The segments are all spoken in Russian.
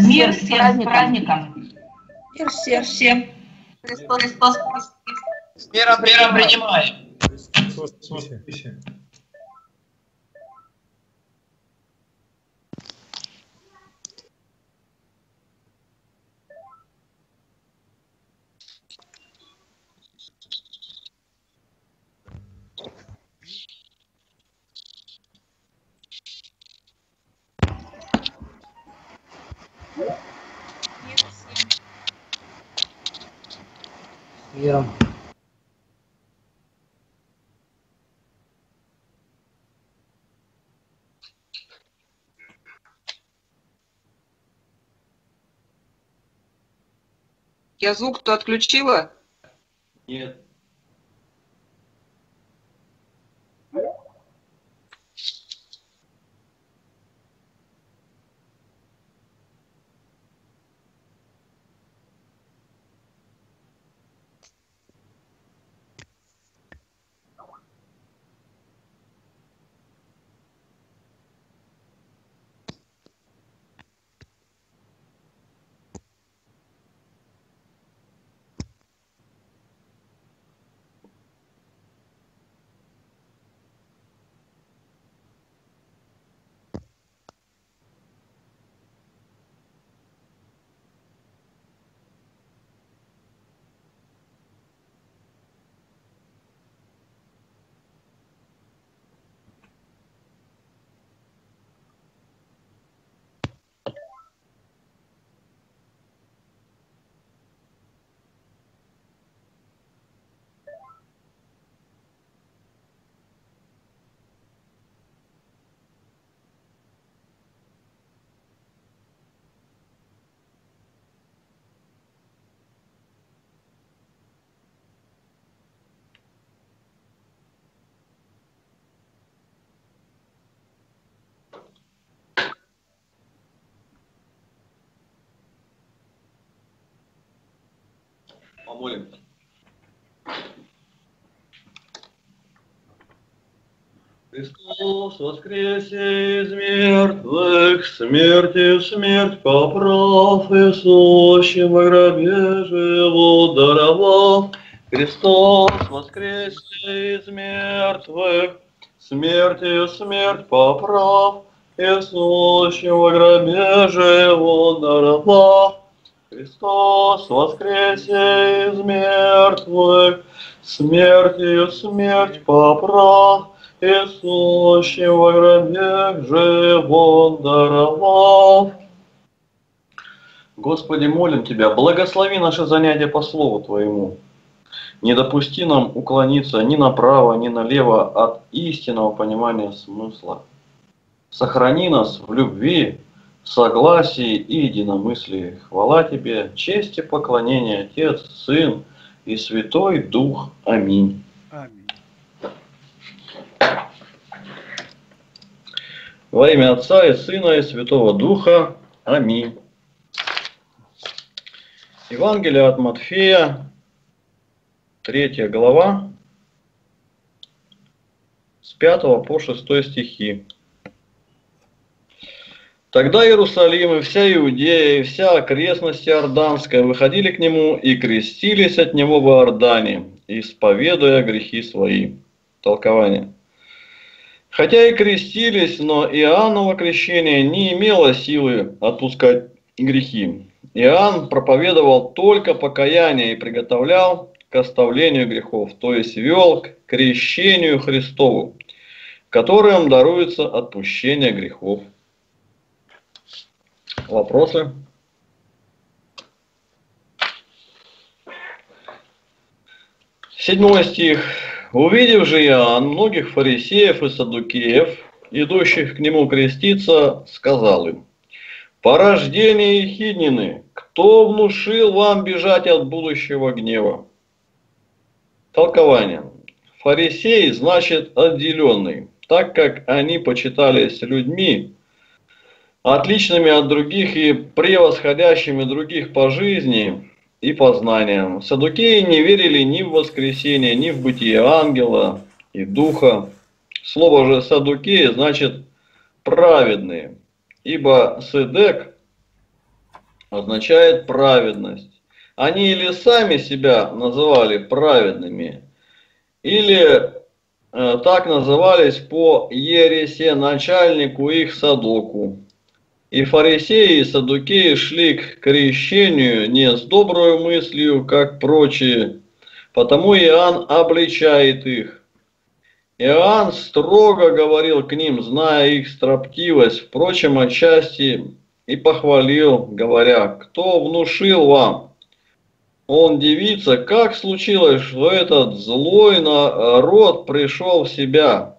Мир всем праздникам. Мир всем. Христос, Христос, Христос. Миром принимаем. Христос, Христос, Христос. Миром. Я звук-то отключила? Нет. Помолимся. Христос воскресе из мертвых, смерти в смерть поправ, и сущим в гробе живот даровал. Христос воскресе из мертвых, смерти в смерть поправ, и сущим в гробе живот даровал. Христос воскресе из мертвых, смертью смерть поправ, и сущим во гробе живот даровал. Господи, молим Тебя, благослови наше занятие по Слову Твоему. Не допусти нам уклониться ни направо, ни налево от истинного понимания смысла. Сохрани нас в любви, согласии и единомыслии. Хвала Тебе, честь и поклонение, Отец, Сын и Святой Дух. Аминь. Аминь. Во имя Отца и Сына и Святого Духа. Аминь. Евангелие от Матфея, 3 глава, с 5 по 6 стихи. Тогда Иерусалим и вся Иудея, и вся окрестность Иорданская выходили к нему и крестились от него в Иордане, исповедуя грехи свои. Толкование. Хотя и крестились, но Иоанново крещение не имело силы отпускать грехи. Иоанн проповедовал только покаяние и приготовлял к оставлению грехов, то есть вел к крещению Христову, которым даруется отпущение грехов. Вопросы? Седьмой стих. «Увидев же Иоанн многих фарисеев и саддукеев, идущих к нему креститься, сказал им: порождение ехиднины, кто внушил вам бежать от будущего гнева?» Толкование. Фарисей значит отделенный, так как они почитались людьми, отличными от других и превосходящими других по жизни и по знаниям. Саддукеи не верили ни в воскресение, ни в бытие ангела и духа. Слово же «саддукеи» значит «праведные», ибо «седек» означает праведность. Они или сами себя называли праведными, или так назывались по ересеначальнику их Садоку. И фарисеи и саддукеи шли к крещению не с доброю мыслью, как прочие, потому Иоанн обличает их. Иоанн строго говорил к ним, зная их строптивость, впрочем, отчасти и похвалил, говоря: «Кто внушил вам?» Он дивится, как случилось, что этот злой народ пришел в себя.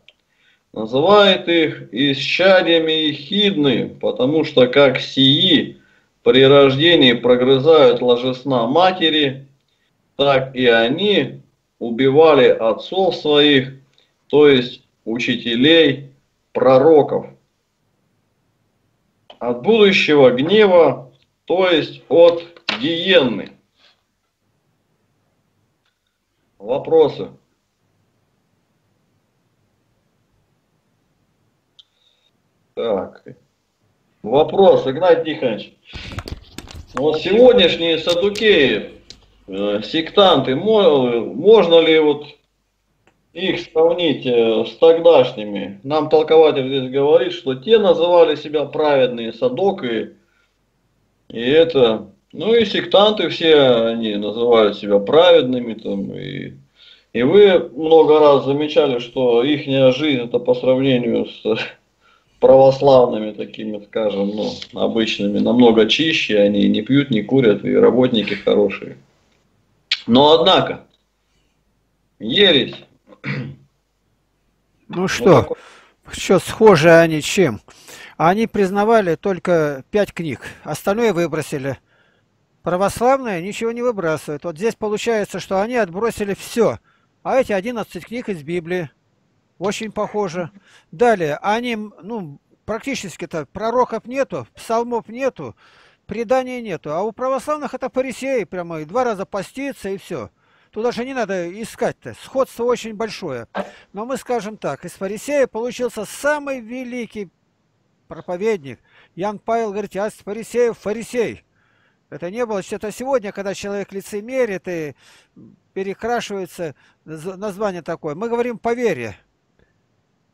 Называет их исчадьями ехидны, потому что как сии при рождении прогрызают ложесна матери, так и они убивали отцов своих, то есть учителей, пророков. От будущего гнева, то есть от гиенны. Вопросы? Так. Вопрос, Игнатий Тихонович. Вот сегодняшние саддукеи, сектанты, можно ли вот их сравнить с тогдашними? Нам толкователь здесь говорит, что те называли себя праведные саддукеи, и это, ну и сектанты все они называют себя праведными там, и вы много раз замечали, что их жизнь это по сравнению с православными такими, скажем, ну, обычными, намного чище, они не пьют, не курят, и работники хорошие. Но однако, ересь. Ну что, вот что схожи они чем? Они признавали только 5 книг, остальное выбросили. Православные ничего не выбрасывают. Вот здесь получается, что они отбросили все, а эти 11 книг из Библии. Очень похоже. Далее, они, ну, практически-то пророков нету, псалмов нету, преданий нету. А у православных это фарисеи прямо, и 2 раза поститься, и все. Тут даже не надо искать-то. Сходство очень большое. Но мы скажем так, из фарисея получился самый великий проповедник. Ян Павел говорит: а из фарисеев фарисей. Это не было что-то сегодня, когда человек лицемерит и перекрашивается, название такое. Мы говорим по вере.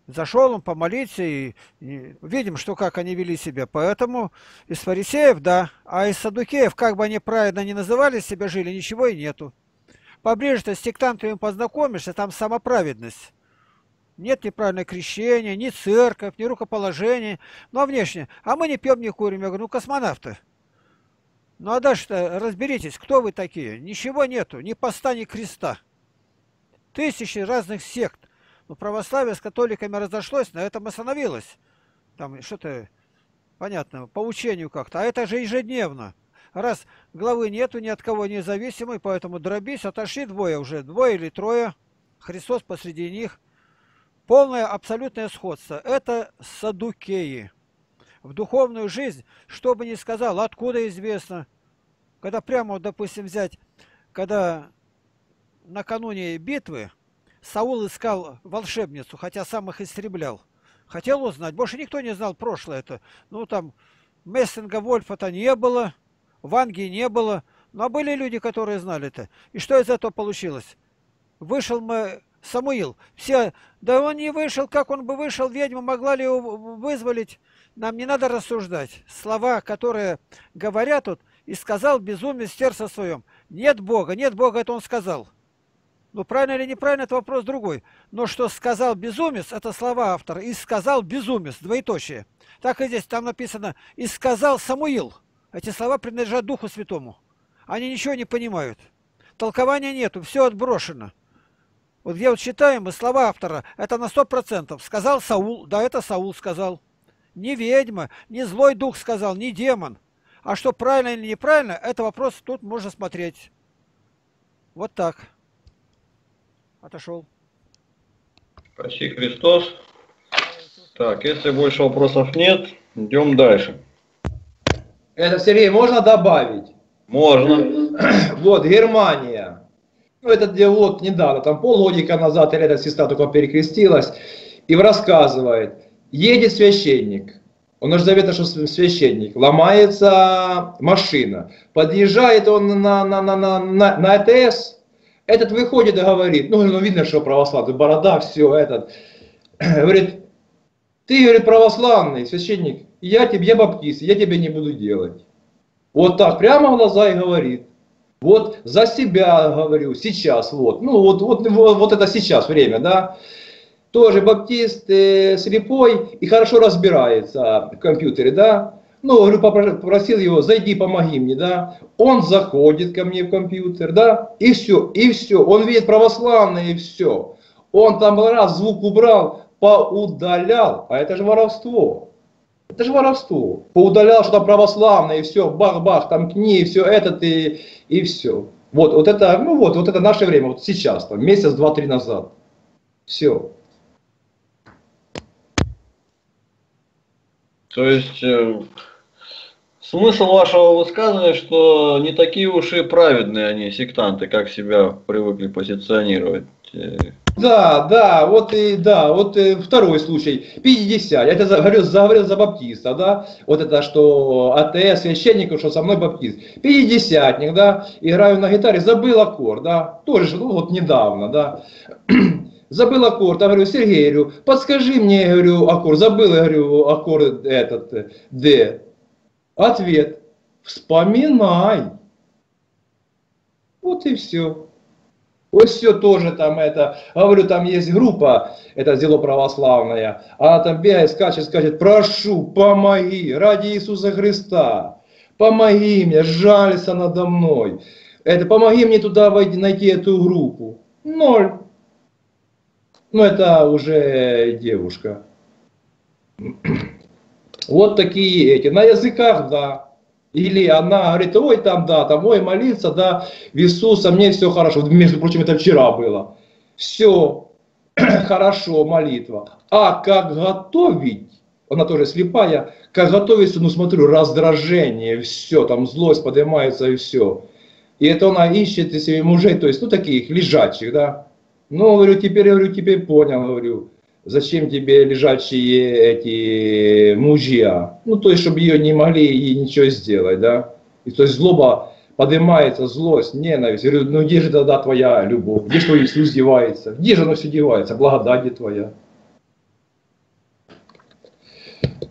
Зашел он помолиться, и видим, что как они вели себя. Поэтому из фарисеев, да, а из саддукеев, как бы они правильно не называли себя, жили, ничего и нету. Поближе-то с сектантами познакомишься, там самоправедность. Нет ни правильного крещения, ни церковь, ни рукоположения. Ну, а внешне, а мы не пьем, не курим. Я говорю: ну, космонавты. Ну, а дальше-то разберитесь, кто вы такие. Ничего нету, ни поста, ни креста. Тысячи разных сект. Но православие с католиками разошлось, на этом остановилось. Там что-то, понятно, по учению как-то. А это же ежедневно. Раз главы нету, ни от кого независимый, поэтому дробись, отошли двое уже, 2 или 3. Христос посреди них. Полное абсолютное сходство. Это саддукеи. В духовную жизнь, что бы ни сказал, откуда известно. Когда прямо, допустим, взять, когда накануне битвы, Саул искал волшебницу, хотя сам их истреблял. Хотел узнать. Больше никто не знал прошлое-то. Ну, там, Мессинга, Вольфа-то не было, Ванги не было. Ну, а были люди, которые знали-то. И что из этого получилось? Вышел Самуил. Все, да он не вышел, как он бы вышел, ведьма могла ли его вызволить? Нам не надо рассуждать. Слова, которые говорят тут, и сказал безумец в сердце своем. Нет Бога, это он сказал. Ну, правильно или неправильно, это вопрос другой. Но что сказал безумец, это слова автора. И сказал безумец, двоеточие. Так и здесь, там написано, и сказал Самуил. Эти слова принадлежат Духу Святому. Они ничего не понимают. Толкования нету, все отброшено. Вот где вот читаем, и слова автора, это на 100%. Сказал Саул, да, это Саул сказал. Не ведьма, не злой дух сказал, не демон. А что правильно или неправильно, это вопрос тут можно смотреть. Вот так. Отошел. Спаси Христос. Так, если больше вопросов нет, идем дальше. Это, Сергей, можно добавить? Можно. Вот, Германия. Ну, этот диалог недавно, там полгодика назад, или эта сестра только перекрестилась, и рассказывает. Едет священник, У нас завета, что священник, ломается машина, подъезжает он на АТС, этот выходит и говорит, ну видно, что православный, борода, все, этот, говорит, ты, говорит, православный священник, я баптист, я тебя не буду делать. Вот так прямо в глаза и говорит. Вот за себя говорю, сейчас, вот, ну вот это сейчас время, да. Тоже баптист, слепой и хорошо разбирается в компьютере, да. Ну, говорю, попросил его, зайди, помоги мне, да. Он заходит ко мне в компьютер, да, и все, он видит православное, и все. Он там раз звук убрал, поудалял, а это же воровство. Это же воровство. Поудалял, что там православное, и все, бах-бах, там книги, все это, и все. Вот это, ну вот это наше время, вот сейчас, там, месяц, два-три назад. Все. То есть, смысл вашего высказывания, что не такие уж и праведные они, сектанты, как себя привыкли позиционировать. Да, вот второй случай, 50, я это говорил за баптиста, да, вот это, что АТС, священнику, что со мной баптист, 50-ник, да, играю на гитаре, забыл аккорд, да, тоже, ну, вот недавно, да, забыл аккорд, я говорю, Сергей, говорю, подскажи мне, говорю, аккорд, забыл, я говорю, аккорд этот, Д, ответ, вспоминай, вот и все. Вот все тоже там это, говорю, там есть группа, это зело православное, она там бегает, скачет, скачет, прошу, помоги, ради Иисуса Христа, помоги мне, жалься надо мной, это, помоги мне туда войти, найти эту группу, ноль. Ну, это уже девушка. Вот такие эти, на языках, да. Или она говорит, ой, там, да, там, ой, молиться, да, в Иисуса, мне все хорошо. Между прочим, это вчера было. Все хорошо, молитва. А как готовить, она тоже слепая, как готовиться, ну, смотрю, раздражение, все, там, злость поднимается и все. И это она ищет и себе мужей, то есть, ну, таких лежачих, да. Ну, говорю, теперь понял, говорю. Зачем тебе лежачие эти мужья? Ну, то есть, чтобы ее не могли и ничего сделать, да? И то есть, злоба поднимается, злость, ненависть. Я говорю, ну, где же тогда твоя любовь? Где же твой Иисус девается? Где же оно все девается? Благодать твоя.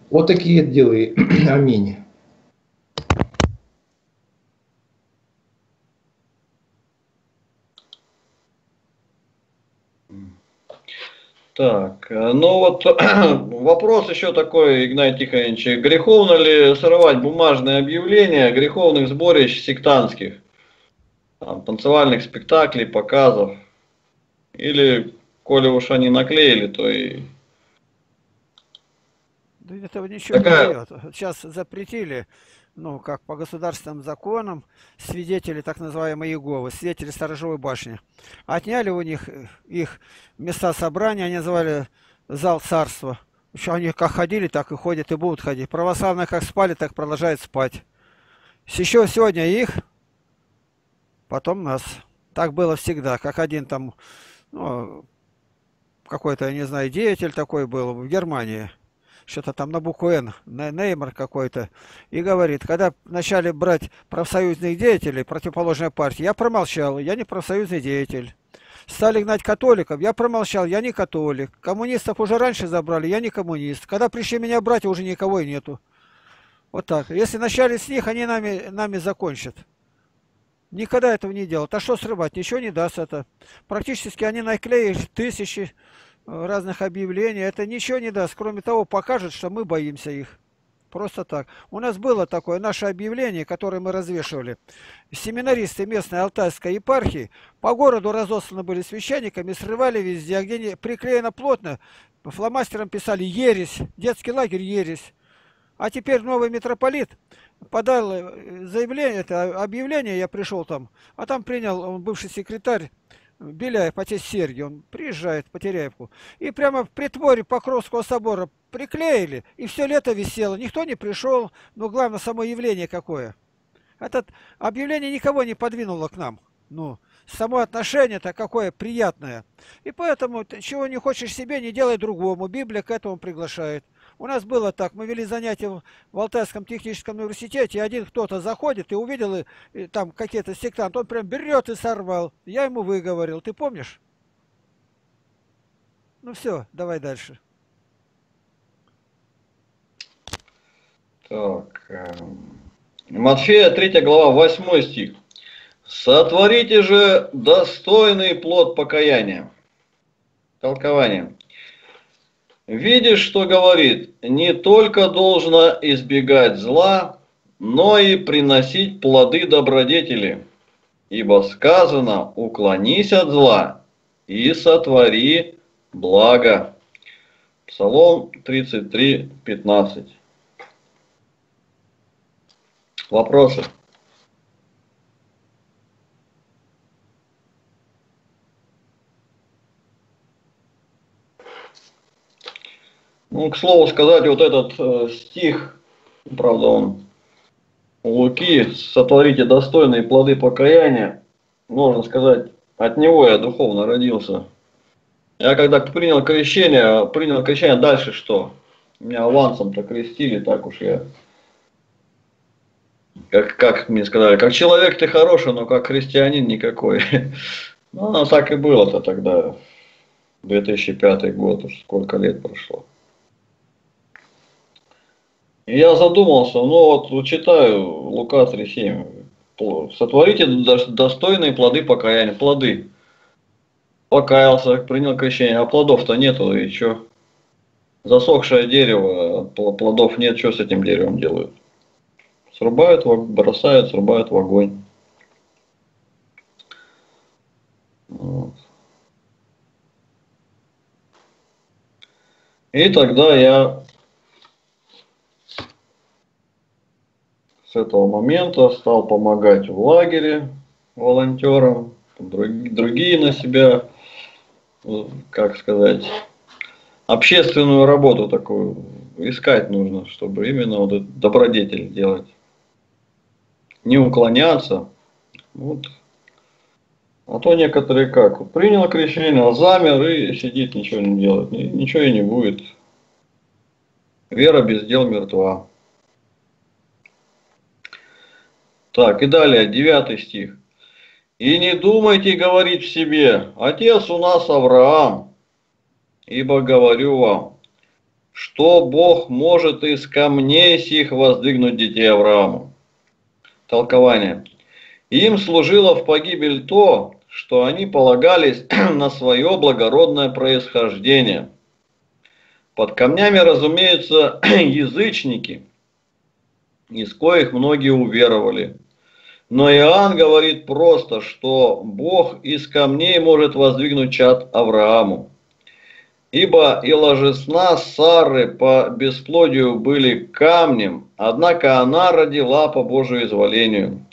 Вот такие дела. Аминь. Так, ну вот вопрос еще такой, Игнатий Тихонович, греховно ли срывать бумажные объявления греховных сборищ сектантских, там, танцевальных спектаклей, показов, или, коли уж они наклеили, то и... Да этого ничего не дает. Сейчас запретили, ну, как по государственным законам, свидетели так называемые Иеговы, свидетели Сторожевой башни. Отняли у них их места собрания, они называли зал царства. Еще они как ходили, так и ходят, и будут ходить. Православные как спали, так продолжают спать. Еще сегодня их, потом нас. Так было всегда, как один там, ну, какой-то, я не знаю, деятель такой был в Германии. Что-то там на букву «Н», Неймар какой-то, и говорит, когда начали брать профсоюзных деятелей, противоположная партия, я промолчал, я не профсоюзный деятель. Стали гнать католиков, я промолчал, я не католик. Коммунистов уже раньше забрали, я не коммунист. Когда пришли меня брать, уже никого и нету. Вот так. Если начали с них, они нами закончат. Никогда этого не делал. А что срывать? Ничего не даст это. Практически они наклеят тысячи разных объявлений, это ничего не даст, кроме того, покажет, что мы боимся их. Просто так. У нас было такое, наше объявление, которое мы развешивали. Семинаристы местной Алтайской епархии по городу разосланы были священниками, срывали везде, а где приклеено плотно, фломастером писали «Ересь», детский лагерь «Ересь». А теперь новый митрополит подал заявление, это объявление, я пришел там, а там принял, он бывший секретарь, Беляев, отец Сергий, он приезжает в Потеряевку. И прямо в притворе Покровского собора приклеили, и все лето висело. Никто не пришел, но главное, само явление какое. Это объявление никого не подвинуло к нам. Ну, само отношение-то какое приятное. И поэтому, чего не хочешь себе, не делай другому. Библия к этому приглашает. У нас было так, мы вели занятия в Алтайском техническом университете, и один кто-то заходит и увидел, и там какие-то сектанты, он прям берет и сорвал. Я ему выговорил, ты помнишь? Ну все, давай дальше. Так, Матфея 3 глава, 8 стих. «Сотворите же достойный плод покаяния». Толкование. «Видишь, что говорит, не только должно избегать зла, но и приносить плоды добродетели. Ибо сказано, уклонись от зла и сотвори благо». Псалом 33, 15. Вопросы? Ну, к слову сказать, вот этот стих, правда, он у Луки, «Сотворите достойные плоды покаяния», можно сказать, от него я духовно родился. Я когда принял крещение, дальше что? Меня авансом-то крестили, так уж я, как мне сказали, как человек ты хороший, но как христианин никакой. Ну, так и было-то тогда, 2005 год, уж сколько лет прошло. И я задумался, ну вот читаю Лука 3:7, сотворите достойные плоды покаяния, плоды. Покаялся, принял крещение, а плодов-то нету, и что? Засохшее дерево, плодов нет, что с этим деревом делают? Срубают, бросают, срубают в огонь. Вот. И тогда я... С этого момента стал помогать в лагере волонтерам, другие на себя, как сказать, общественную работу такую искать нужно, чтобы именно вот этот добродетель делать, не уклоняться. Вот. А то некоторые как, принял крещение, замер и сидит, ничего не делает, ничего и не будет. Вера без дел мертва. Так, и далее, 9 стих. «И не думайте говорить в себе, отец у нас Авраам, ибо говорю вам, что Бог может из камней сих воздвигнуть детей Аврааму». Толкование. «Им служило в погибель то, что они полагались на свое благородное происхождение. Под камнями, разумеется, язычники, из коих многие уверовали. Но Иоанн говорит просто, что Бог из камней может воздвигнуть чад Аврааму. Ибо и ложесна Сары по бесплодию были камнем, однако она родила по Божию изволению.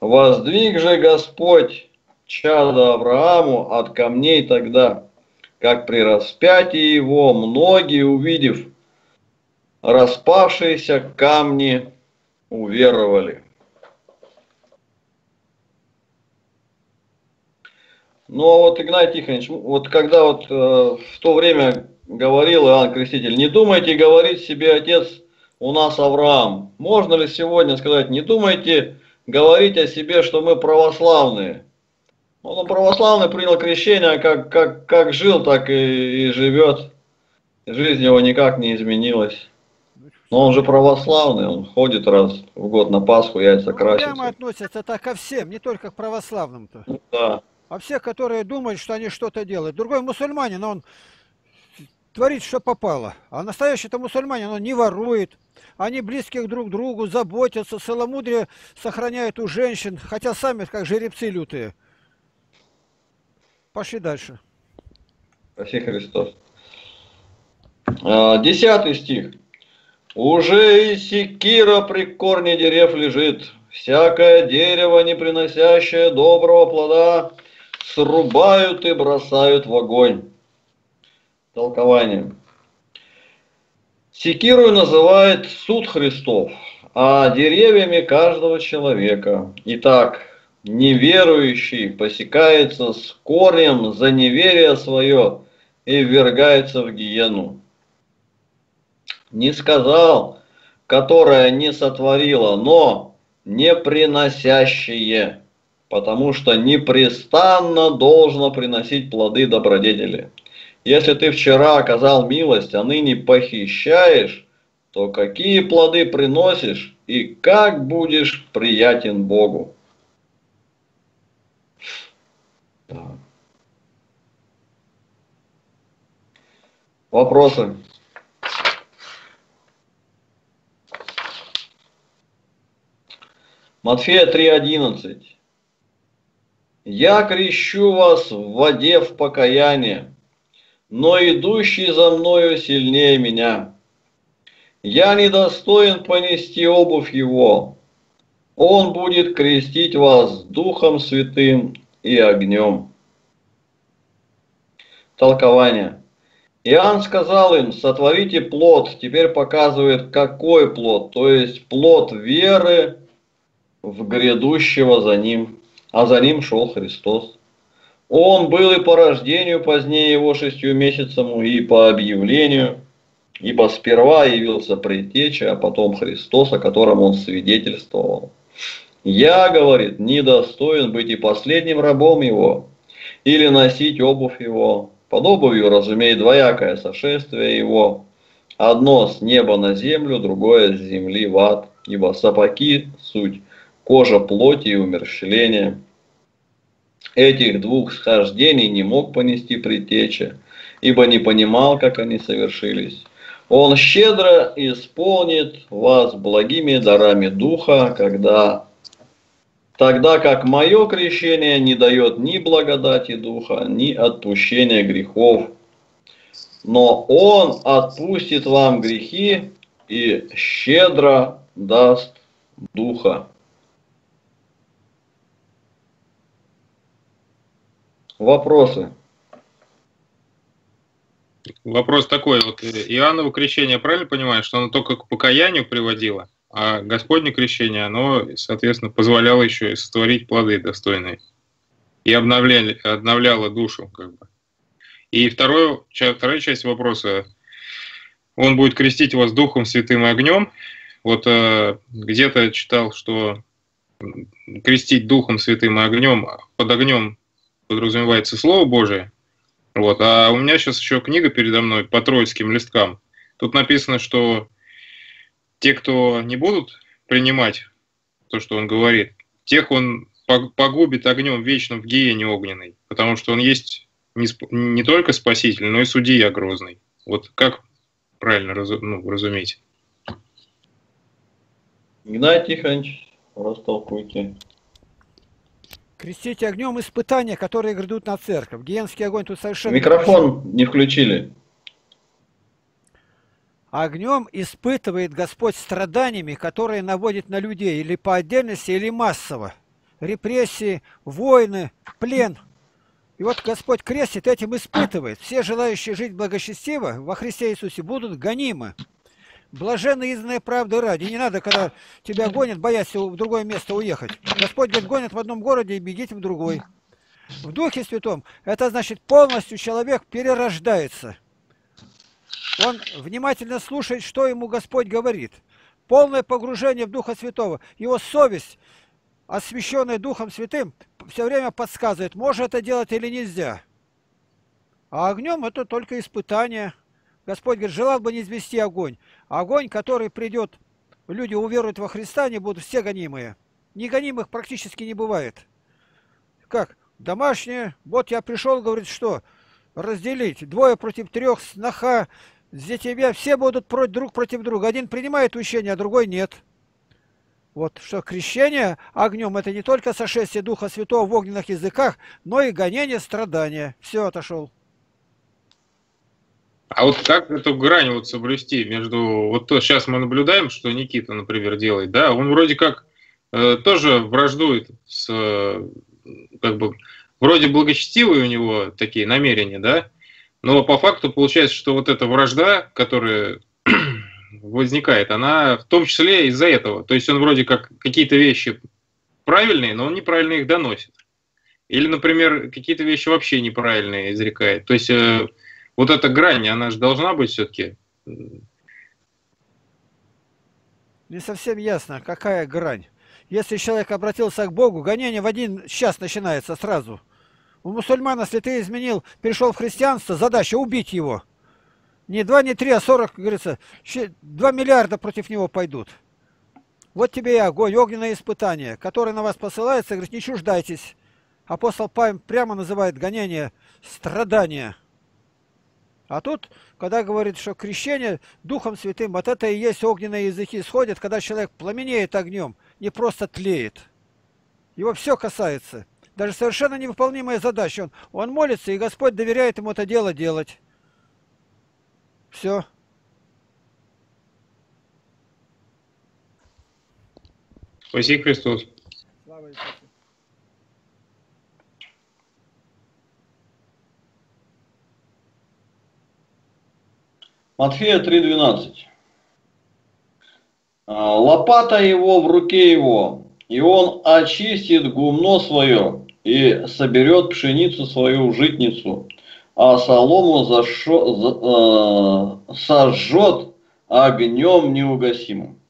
Воздвиг же Господь чада Аврааму от камней тогда, как при распятии его многие, увидев распавшиеся камни, уверовали». Но вот, Игнатий Тихонович, вот когда вот в то время говорил Иоанн Креститель, не думайте говорить себе, отец у нас Авраам. Можно ли сегодня сказать, не думайте говорить о себе, что мы православные? Вот он православный, принял крещение, как жил, так и живет. Жизнь его никак не изменилась. Но он же православный, он ходит раз в год на Пасху, яйца красится. Прямо относятся так ко всем, не только к православным-то. Да. А всех, которые думают, что они что-то делают. Другой мусульманин, он творит, что попало. А настоящий-то мусульманин, он не ворует. Они близких друг к другу, заботятся, целомудрие сохраняют у женщин. Хотя сами как жеребцы лютые. Пошли дальше. Спаси Христос. 10 стих. «Уже и секира при корне дерев лежит, всякое дерево, не приносящее доброго плода, срубают и бросают в огонь». Толкование. Секиру называют суд Христов, а деревьями каждого человека. Итак, неверующий посекается с корнем за неверие свое и ввергается в гиену. не сказал, которое не сотворило, но не приносящее, потому что непрестанно должно приносить плоды добродетели. Если ты вчера оказал милость, а ныне похищаешь, то какие плоды приносишь и как будешь приятен Богу? Вопросы? Матфея 3:11. «Я крещу вас в воде в покаянии, но идущий за мною сильнее меня. Я недостоин понести обувь его. Он будет крестить вас Духом Святым и огнем». Толкование. Иоанн сказал им: сотворите плод, теперь показывает, какой плод, то есть плод веры в грядущего за ним, а за ним шел Христос. Он был и по рождению позднее его 6 месяцам, и по объявлению, ибо сперва явился предтеча, а потом Христос, о котором он свидетельствовал. Я, говорит, недостоин быть и последним рабом его, или носить обувь его. Под обувью разумей двоякое сошествие его, одно с неба на землю, другое с земли в ад, ибо сапоги суть кожа плоти и умерщвление. Этих двух схождений не мог понести предтеча, ибо не понимал, как они совершились. Он щедро исполнит вас благими дарами Духа, тогда как мое крещение не дает ни благодати Духа, ни отпущения грехов. Но Он отпустит вам грехи и щедро даст Духа. Вопросы? Вопрос такой. Вот Иоанново крещение, правильно понимаешь, что оно только к покаянию приводило, а Господне крещение, оно, соответственно, позволяло еще и сотворить плоды достойные и обновляло душу, как бы. И вторая часть вопроса. Он будет крестить вас Духом Святым и огнем. Вот где-то читал, что крестить Духом Святым и огнем, под огнем подразумевается Слово Божие. Вот. А у меня сейчас еще книга передо мной по троицким листкам. Тут написано, что те, кто не будут принимать то, что он говорит, тех он погубит огнем вечным в гиене огненной, потому что он есть не только спаситель, но и судья грозный. Вот как правильно разуметь? Игнатий Тихонович, растолкуйте. Крестить огнем испытания, которые грядут на церковь. Гиенский огонь тут совершенно... Микрофон не включили. Огнем испытывает Господь страданиями, которые наводит на людей, или по отдельности, или массово. Репрессии, войны, плен. И вот Господь крестит, этим испытывает. Все желающие жить благочестиво во Христе Иисусе будут гонимы. Блаженно изданная правда ради. И не надо, когда тебя гонят, бояться в другое место уехать. Господь говорит, гонят в одном городе и бегите в другой. В Духе Святом это значит полностью человек перерождается. Он внимательно слушает, что ему Господь говорит. Полное погружение в Духа Святого. Его совесть, освященная Духом Святым, все время подсказывает, можно это делать или нельзя. А огнем это только испытание. Господь говорит, желал бы не извести огонь. Огонь, который придет, люди уверуют во Христа, они будут все гонимые. Негонимых практически не бывает. Как? Домашние. Вот я пришел, говорит, что? Разделить. 2 против 3, сноха, зятья. Все будут друг против друга. Один принимает учение, а другой нет. Вот что крещение огнем, это не только сошествие Духа Святого в огненных языках, но и гонение, страдания. Все, отошел. А вот как эту грань вот соблюсти между... Вот то, сейчас мы наблюдаем, что Никита, например, делает, да, он вроде как тоже враждует с... как бы, вроде благочестивые у него такие намерения, да, но по факту получается, что вот эта вражда, которая возникает, она в том числе из-за этого. То есть он вроде как какие-то вещи правильные, но он неправильно их доносит. Или, например, какие-то вещи вообще неправильные изрекает. То есть... Вот эта грань, она же должна быть все-таки не совсем ясно, какая грань. Если человек обратился к Богу, гонение в один час начинается сразу. У мусульман, если ты изменил, перешел в христианство, задача убить его. Не 2, не 3, а 40, как говорится, 2 миллиарда против него пойдут. Вот тебе и огонь, огненное испытание, которое на вас посылается, говорит, не чуждайтесь. Апостол Павел прямо называет гонение страдания. А тут, когда говорит, что крещение Духом Святым, вот это и есть огненные языки сходят, когда человек пламенеет огнем, не просто тлеет. Его все касается. Даже совершенно невыполнимая задача. Он молится, и Господь доверяет ему это дело делать. Все. Спаси Христос. Слава Иисусу. Матфея 3:12. Лопата его в руке его, и он очистит гумно свое, и соберет пшеницу свою в житницу, а солому сожжет огнем неугасимым.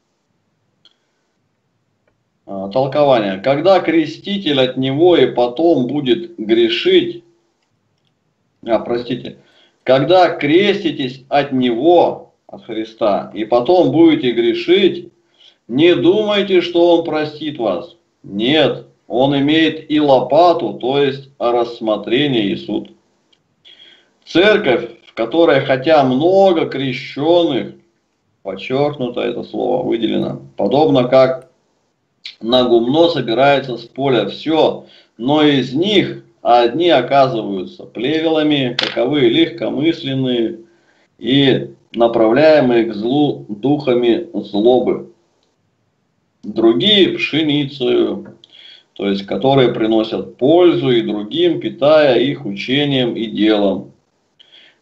Толкование. Когда креститель от него и потом будет грешить, когда креститесь от него, от Христа, и потом будете грешить, не думайте, что он простит вас. Нет, он имеет и лопату, то есть рассмотрение и суд. Церковь, в которой хотя много крещенных, подчеркнуто это слово, выделено, подобно как на гумно собирается с поля все, но из них одни оказываются плевелами, каковы легкомысленные и направляемые к злу духами злобы. Другие пшеницею, то есть которые приносят пользу и другим, питая их учением и делом.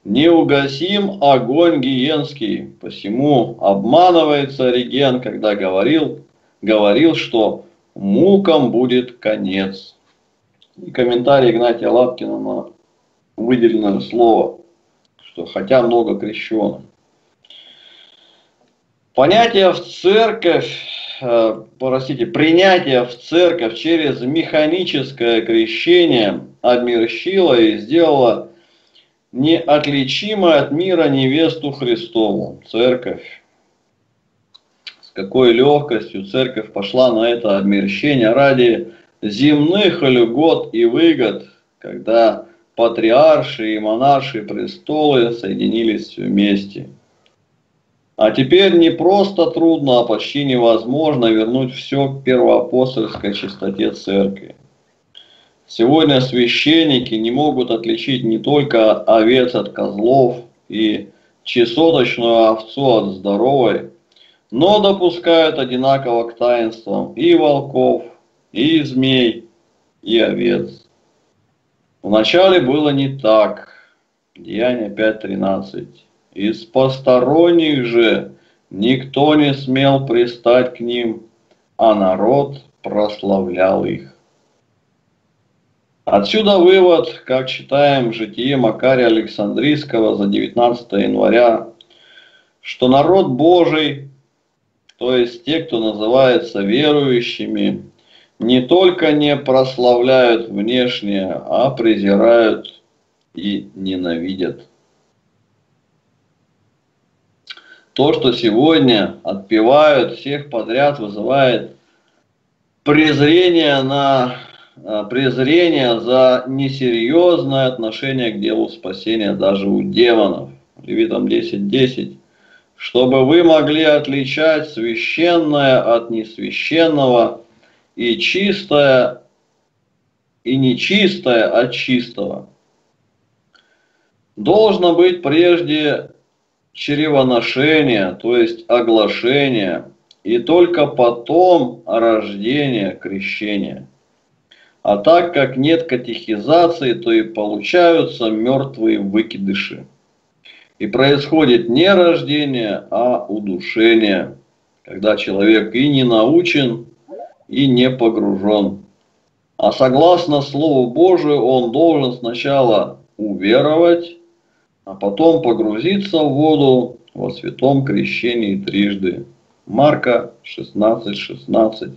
Неугасим огонь гиенский, посему обманывается Ориген, когда говорил, что мукам будет конец. И комментарий Игнатия Лапкина на выделенное слово, что хотя много крещенных. Принятие в церковь через механическое крещение обмерщило и сделало неотличимой от мира невесту Христову, церковь. С какой легкостью церковь пошла на это обмерщение ради земных льгот и выгод, когда патриарши и монарши престолы соединились вместе. А теперь не просто трудно, а почти невозможно вернуть все к первоапостольской чистоте церкви. Сегодня священники не могут отличить не только овец от козлов и чесоточную овцу от здоровой, но допускают одинаково к таинствам и волков, и змей, и овец. Вначале было не так. Деяние 5:13. Из посторонних же никто не смел пристать к ним, а народ прославлял их. Отсюда вывод, как читаем в житии Макария Александрийского за 19 января, что народ Божий, то есть те, кто называется верующими, не только не прославляют внешне, а презирают и ненавидят. То, что сегодня отпевают всех подряд, вызывает презрение за несерьезное отношение к делу спасения даже у демонов. Левитам 10:10. Чтобы вы могли отличать священное от несвященного и чистое и нечистое от чистого. Должно быть прежде чревоношение, то есть оглашение, и только потом рождение, крещение. А так как нет катехизации, то и получаются мертвые выкидыши. И происходит не рождение, а удушение, когда человек и не научен, и не погружен. А согласно Слову Божию, он должен сначала уверовать, а потом погрузиться в воду во святом крещении трижды, Марка 16:16.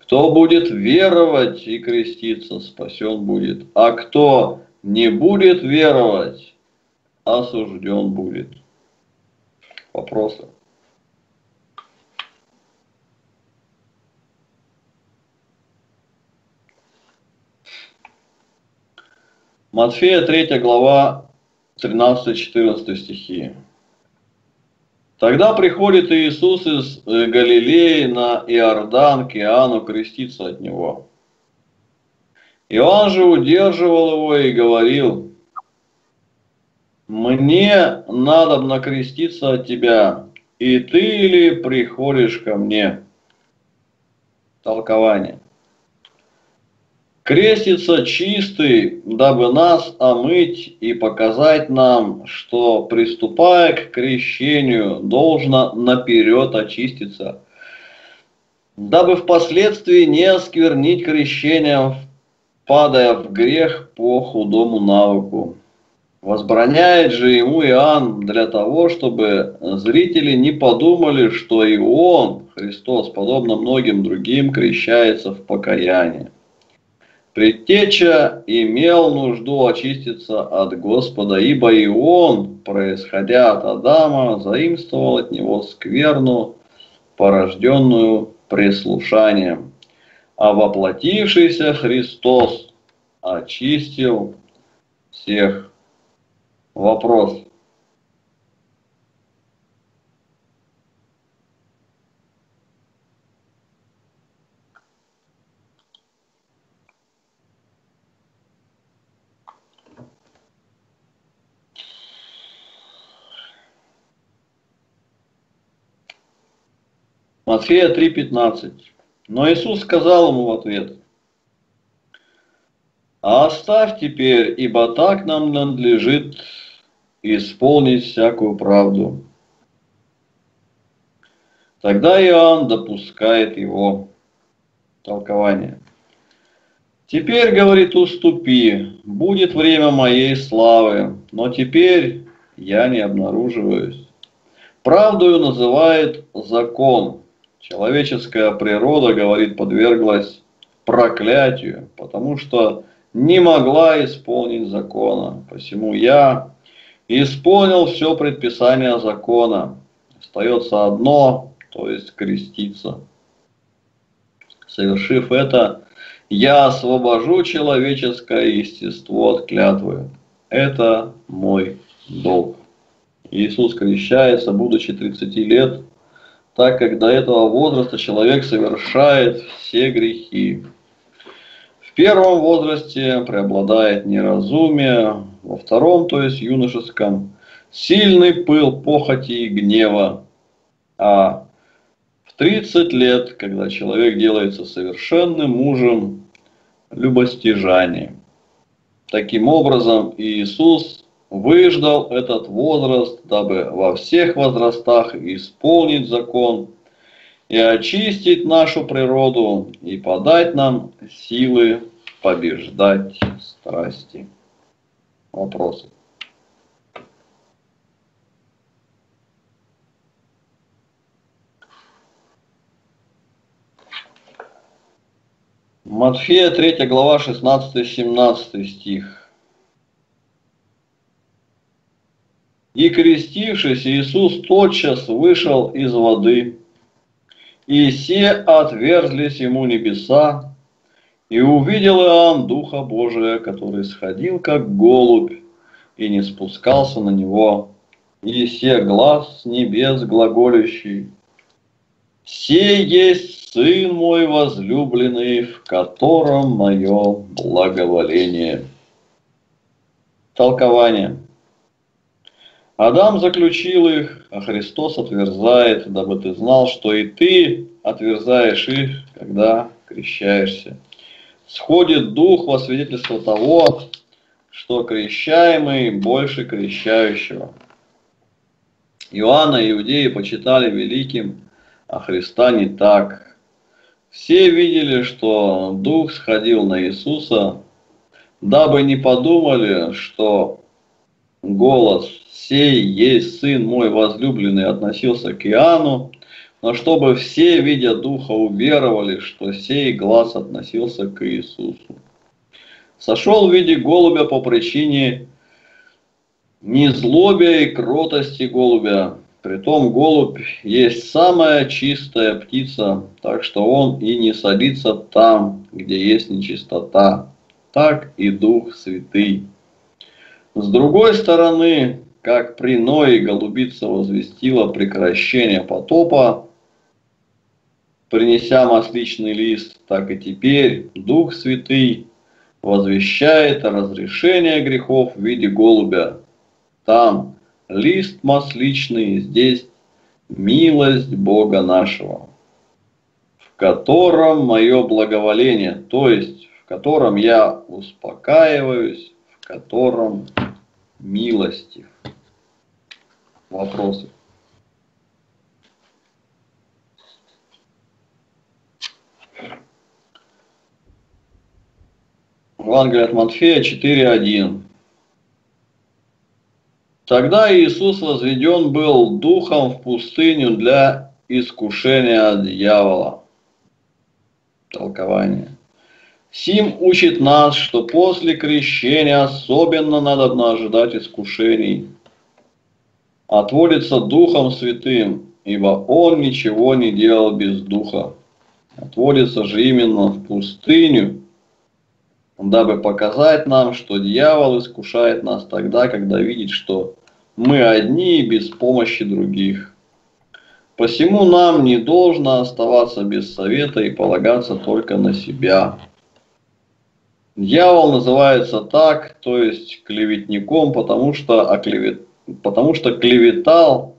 Кто будет веровать и креститься, спасен будет, а кто не будет веровать, осужден будет. Вопросы? Матфея 3 глава 13-14 стихи. Тогда приходит Иисус из Галилеи на Иордан к Иоанну креститься от него. Иоанн же удерживал его и говорил: «Мне надобно креститься от тебя, и ты ли приходишь ко мне?» Толкование. Крестится чистый, дабы нас омыть и показать нам, что, приступая к крещению, должно наперед очиститься, дабы впоследствии не осквернить крещением, падая в грех по худому навыку. Возбраняет же ему Иоанн для того, чтобы зрители не подумали, что и он, Христос, подобно многим другим, крещается в покаянии. Предтеча имел нужду очиститься от Господа, ибо и он, происходя от Адама, заимствовал от него скверну, порожденную преслушанием. А воплотившийся Христос очистил всех. Вопрос. Матфея 3:15. Но Иисус сказал ему в ответ: «Оставь теперь, ибо так нам надлежит исполнить всякую правду». Тогда Иоанн допускает его. Толкование. «Теперь, — говорит, — уступи, будет время моей славы, но теперь я не обнаруживаюсь». Правдою называет закон. Человеческая природа, говорит, подверглась проклятию, потому что не могла исполнить закона. Посему я исполнил все предписание закона. Остается одно, то есть креститься. Совершив это, я освобожу человеческое естество от клятвы. Это мой долг. Иисус крещается, будучи 30 лет, так как до этого возраста человек совершает все грехи. В первом возрасте преобладает неразумие, во втором, то есть юношеском, сильный пыл похоти и гнева. А в 30 лет, когда человек делается совершенным мужем, любостяжание. Таким образом, Иисус выждал этот возраст, дабы во всех возрастах исполнить закон и очистить нашу природу и подать нам силы побеждать страсти. Вопросы? Матфея 3 глава 16-17 стих. «И крестившись, Иисус тотчас вышел из воды, и се отверзлись ему небеса, и увидел Иоанн Духа Божия, который сходил, как голубь, и не спускался на него, и се глас с небес глаголющий: „Се есть Сын мой возлюбленный, в котором мое благоволение“». Толкование. Адам заключил их, а Христос отверзает, дабы ты знал, что и ты отверзаешь их, когда крещаешься. Сходит Дух во свидетельство того, что крещаемый больше крещающего. Иоанна иудеи почитали великим, а Христа не так. Все видели, что Дух сходил на Иисуса, дабы не подумали, что голос «Сей есть Сын мой возлюбленный» относился к Иоанну, но чтобы все, видя Духа, уверовали, что сей глаз относился к Иисусу. Сошел в виде голубя по причине незлобия и кротости голубя. Притом голубь есть самая чистая птица, так что он и не садится там, где есть нечистота. Так и Дух Святый. С другой стороны, как при Ное голубица возвестила прекращение потопа, принеся масличный лист, так и теперь Дух Святый возвещает разрешение грехов в виде голубя. Там лист масличный, здесь милость Бога нашего, в котором мое благоволение, то есть в котором я успокаиваюсь, в котором милостив. Вопросы? Евангелие от Матфея 4:1. Тогда Иисус возведен был Духом в пустыню для искушения от дьявола. Толкование. Сим учит нас, что после крещения особенно надобно ожидать искушений. Отводится Духом Святым, ибо Он ничего не делал без Духа. Отводится же именно в пустыню, дабы показать нам, что дьявол искушает нас тогда, когда видит, что мы одни и без помощи других. Посему нам не должно оставаться без совета и полагаться только на себя. Дьявол называется так, то есть клеветником, потому что клеветал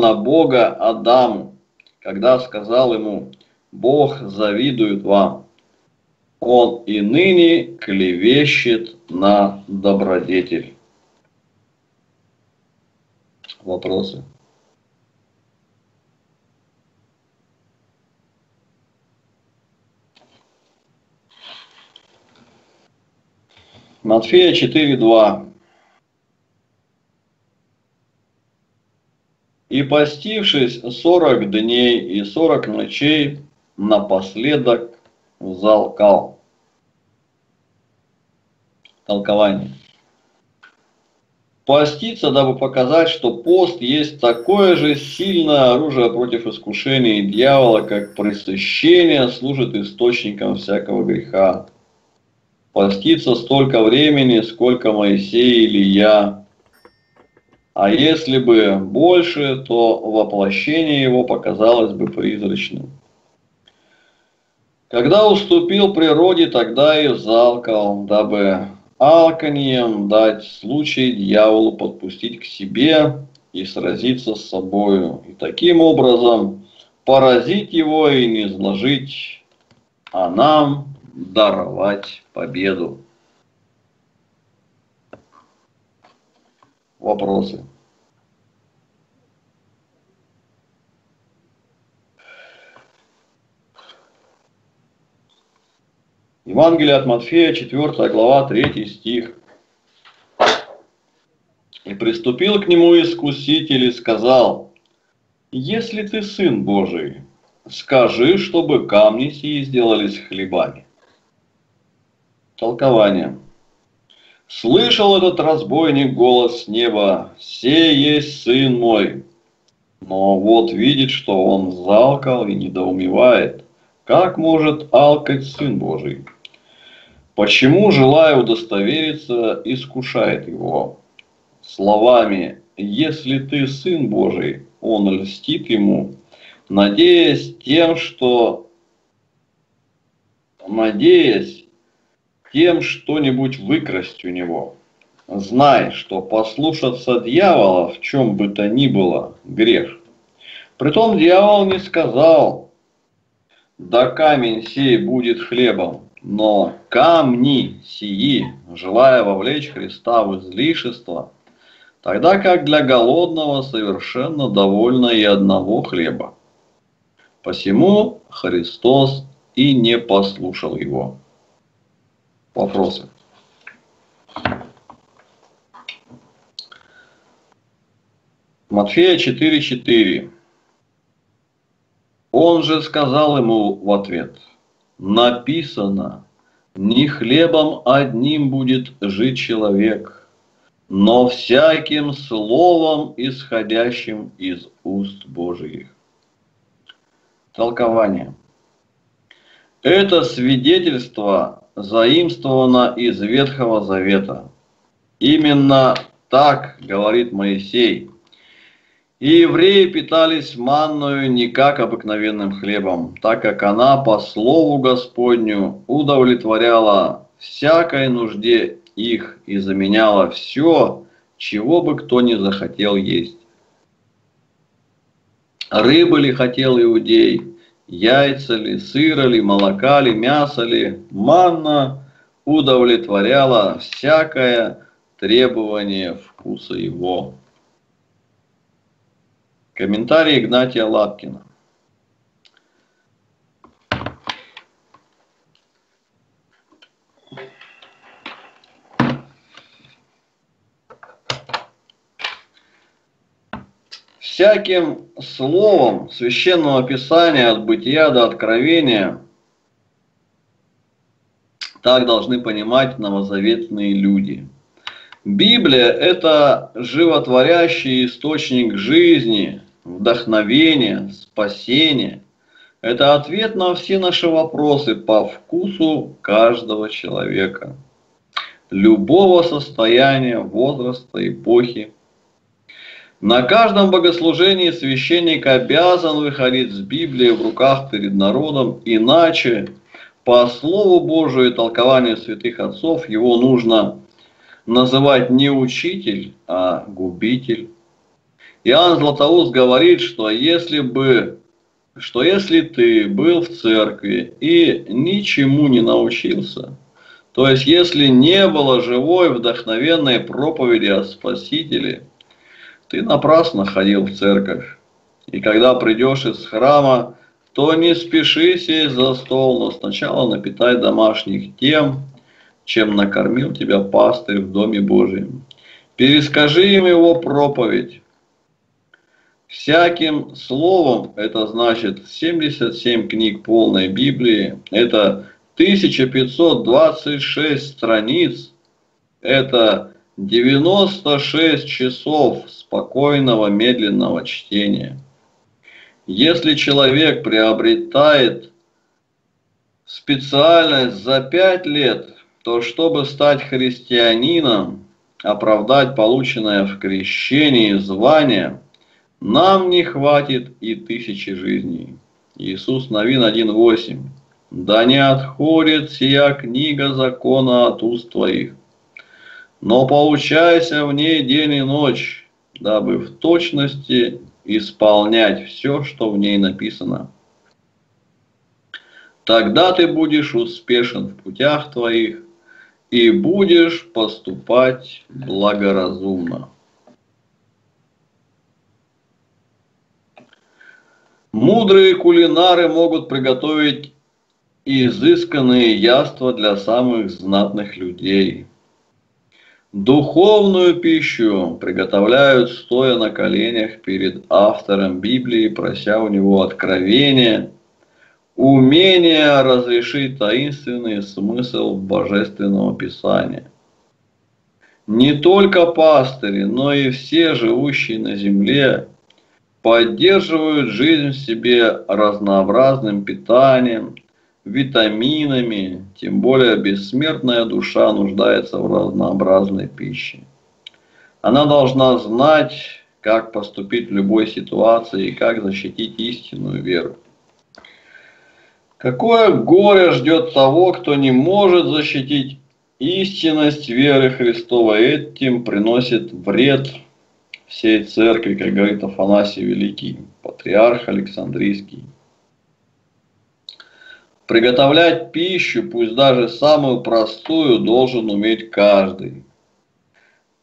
на Бога Адаму, когда сказал ему: «Бог завидует вам». Он и ныне клевещет на добродетель. Вопросы? Матфея 4:2. И постившись 40 дней и 40 ночей, напоследок взалкал. Толкование. Поститься, дабы показать, что пост есть такое же сильное оружие против искушения дьявола, как пресыщение служит источником всякого греха. Поститься столько времени, сколько Моисей или я. А если бы больше, то воплощение его показалось бы призрачным. Когда уступил природе, тогда и взалкал, дабы алканьем дать случай дьяволу подпустить к себе и сразиться с собою, и таким образом поразить его и не изложить, а нам даровать победу. Вопросы? Евангелие от Матфея, 4 глава, 3 стих. «И приступил к нему искуситель и сказал: „Если ты сын Божий, скажи, чтобы камни сии сделались хлебами“». Толкование. «Слышал этот разбойник голос с неба: „Се есть сын мой“». Но вот видит, что он взалкал и недоумевает: как может алкать Сын Божий? Почему, желая удостовериться, искушает его? Словами «Если ты Сын Божий», он льстит ему, надеясь тем что-нибудь выкрасть у него. Знай, что послушаться дьявола в чем бы то ни было грех. Притом дьявол не сказал: да камень сей будет хлебом, но камни сии, желая вовлечь Христа в излишество, тогда как для голодного совершенно довольно и одного хлеба. Посему Христос и не послушал его. Вопросы? Матфея 4:4. Он же сказал ему в ответ: написано, не хлебом одним будет жить человек, но всяким словом, исходящим из уст Божьих. Толкование. Это свидетельство заимствовано из Ветхого Завета. Именно так говорит Моисей. И евреи питались манною не как обыкновенным хлебом, так как она по слову Господню удовлетворяла всякой нужде их и заменяла все, чего бы кто ни захотел есть. Рыбы ли хотел иудей, яйца ли, сыра ли, молока ли, мяса ли, манна удовлетворяла всякое требование вкуса его. Комментарий Игнатия Лапкина. Всяким словом Священного Писания от Бытия до Откровения так должны понимать новозаветные люди. Библия – это животворящий источник жизни, вдохновение, спасение. Это ответ на все наши вопросы по вкусу каждого человека, любого состояния, возраста, эпохи. На каждом богослужении священник обязан выходить с Библией в руках перед народом, иначе по Слову Божию и толкованию святых отцов его нужно называть не учитель, а губитель. Иоанн Златоуст говорит, что если ты был в церкви и ничему не научился, то есть если не было живой, вдохновенной проповеди о Спасителе, ты напрасно ходил в церковь. И когда придешь из храма, то не спеши сесть за стол, но сначала напитай домашних тем, чем накормил тебя пастырь в Доме Божьем. Перескажи им его проповедь. Всяким словом, это значит 77 книг полной Библии, это 1526 страниц, это 96 часов спокойного медленного чтения. Если человек приобретает специальность за 5 лет, то чтобы стать христианином, оправдать полученное в крещении звание, нам не хватит и 1000 жизней. Иисус Навин 1:8. Да не отходит сия книга закона от уст твоих, но поучайся в ней день и ночь, дабы в точности исполнять все, что в ней написано. Тогда ты будешь успешен в путях твоих и будешь поступать благоразумно. Мудрые кулинары могут приготовить изысканные яства для самых знатных людей. Духовную пищу приготовляют, стоя на коленях перед автором Библии, прося у него откровения, умения разрешить таинственный смысл Божественного Писания. Не только пастыри, но и все живущие на земле поддерживают жизнь в себе разнообразным питанием, витаминами, тем более бессмертная душа нуждается в разнообразной пище. Она должна знать, как поступить в любой ситуации и как защитить истинную веру. Какое горе ждет того, кто не может защитить истинность веры Христовой, этим приносит вред всей церкви, как говорит Афанасий Великий, патриарх Александрийский. Приготовлять пищу, пусть даже самую простую, должен уметь каждый.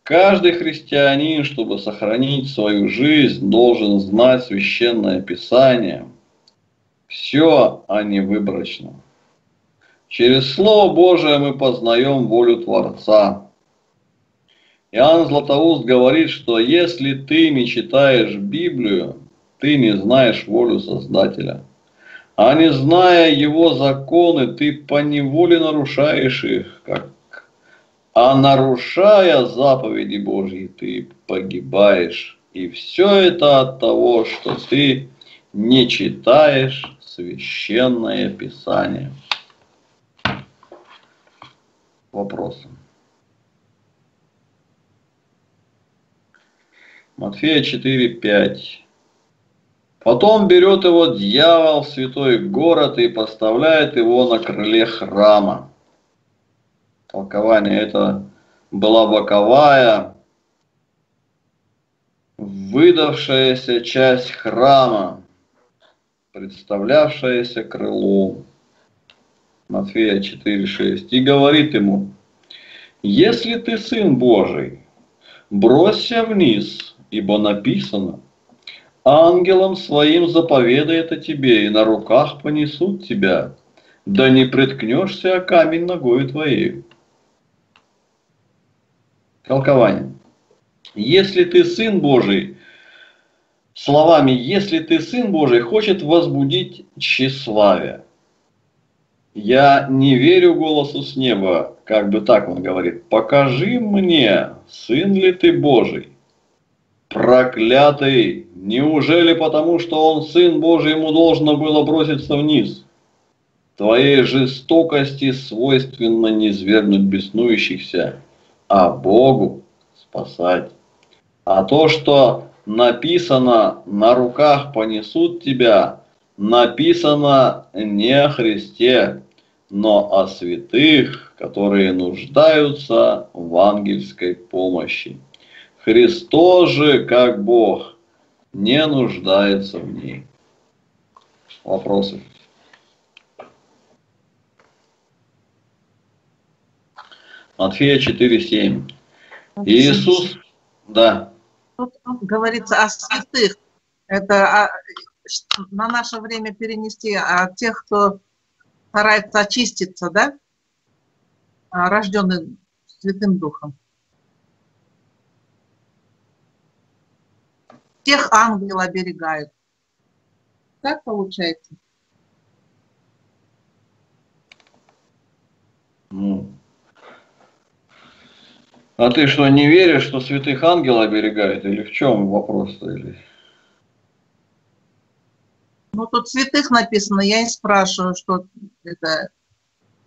Каждый христианин, чтобы сохранить свою жизнь, должен знать Священное Писание. Все, а не выборочно. Через Слово Божие мы познаем волю Творца. Иоанн Златоуст говорит, что если ты не читаешь Библию, ты не знаешь волю Создателя. А не зная его законы, ты поневоле нарушаешь их, а нарушая заповеди Божьи, ты погибаешь. И все это от того, что ты не читаешь Священное Писание. Вопросы? Матфея 4:5. Потом берет его дьявол в святой город и поставляет его на крыле храма. Толкование: это была боковая, выдавшаяся часть храма, представлявшаяся крылом. Матфея 4:6. И говорит ему: если ты сын Божий, бросься вниз, ибо написано: ангелом своим заповедает о тебе, и на руках понесут тебя, да не приткнешься о камень ногою твоей. Толкование: если ты сын Божий, словами «если ты сын Божий», хочет возбудить тщеславие. Я не верю голосу с неба, как бы так он говорит. Покажи мне, сын ли ты Божий. Проклятый! Неужели потому, что он сын Божий, ему должно было броситься вниз? Твоей жестокости свойственно низвергнуть беснующихся, а Богу спасать. А то, что написано «на руках понесут тебя», написано не о Христе, но о святых, которые нуждаются в ангельской помощи. Христос же, как Бог, не нуждается в ней. Вопросы? Матфея 4:7. Иисус, да. Тут говорится о святых. Это на наше время перенести от тех, кто старается очиститься, да? Рожденный Святым Духом. Тех ангелы оберегают. Так получается? А ты что, не веришь, что святых ангелов оберегают? Или в чем вопрос-то? Или... Ну, тут святых написано, я и спрашиваю, что это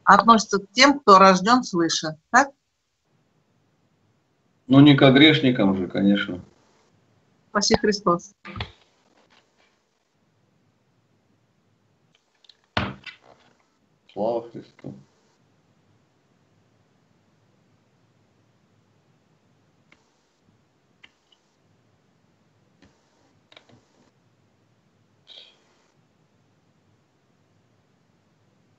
относится к тем, кто рожден свыше, так? Ну, не ко грешникам же, конечно. Спаси Христос. Слава Христу.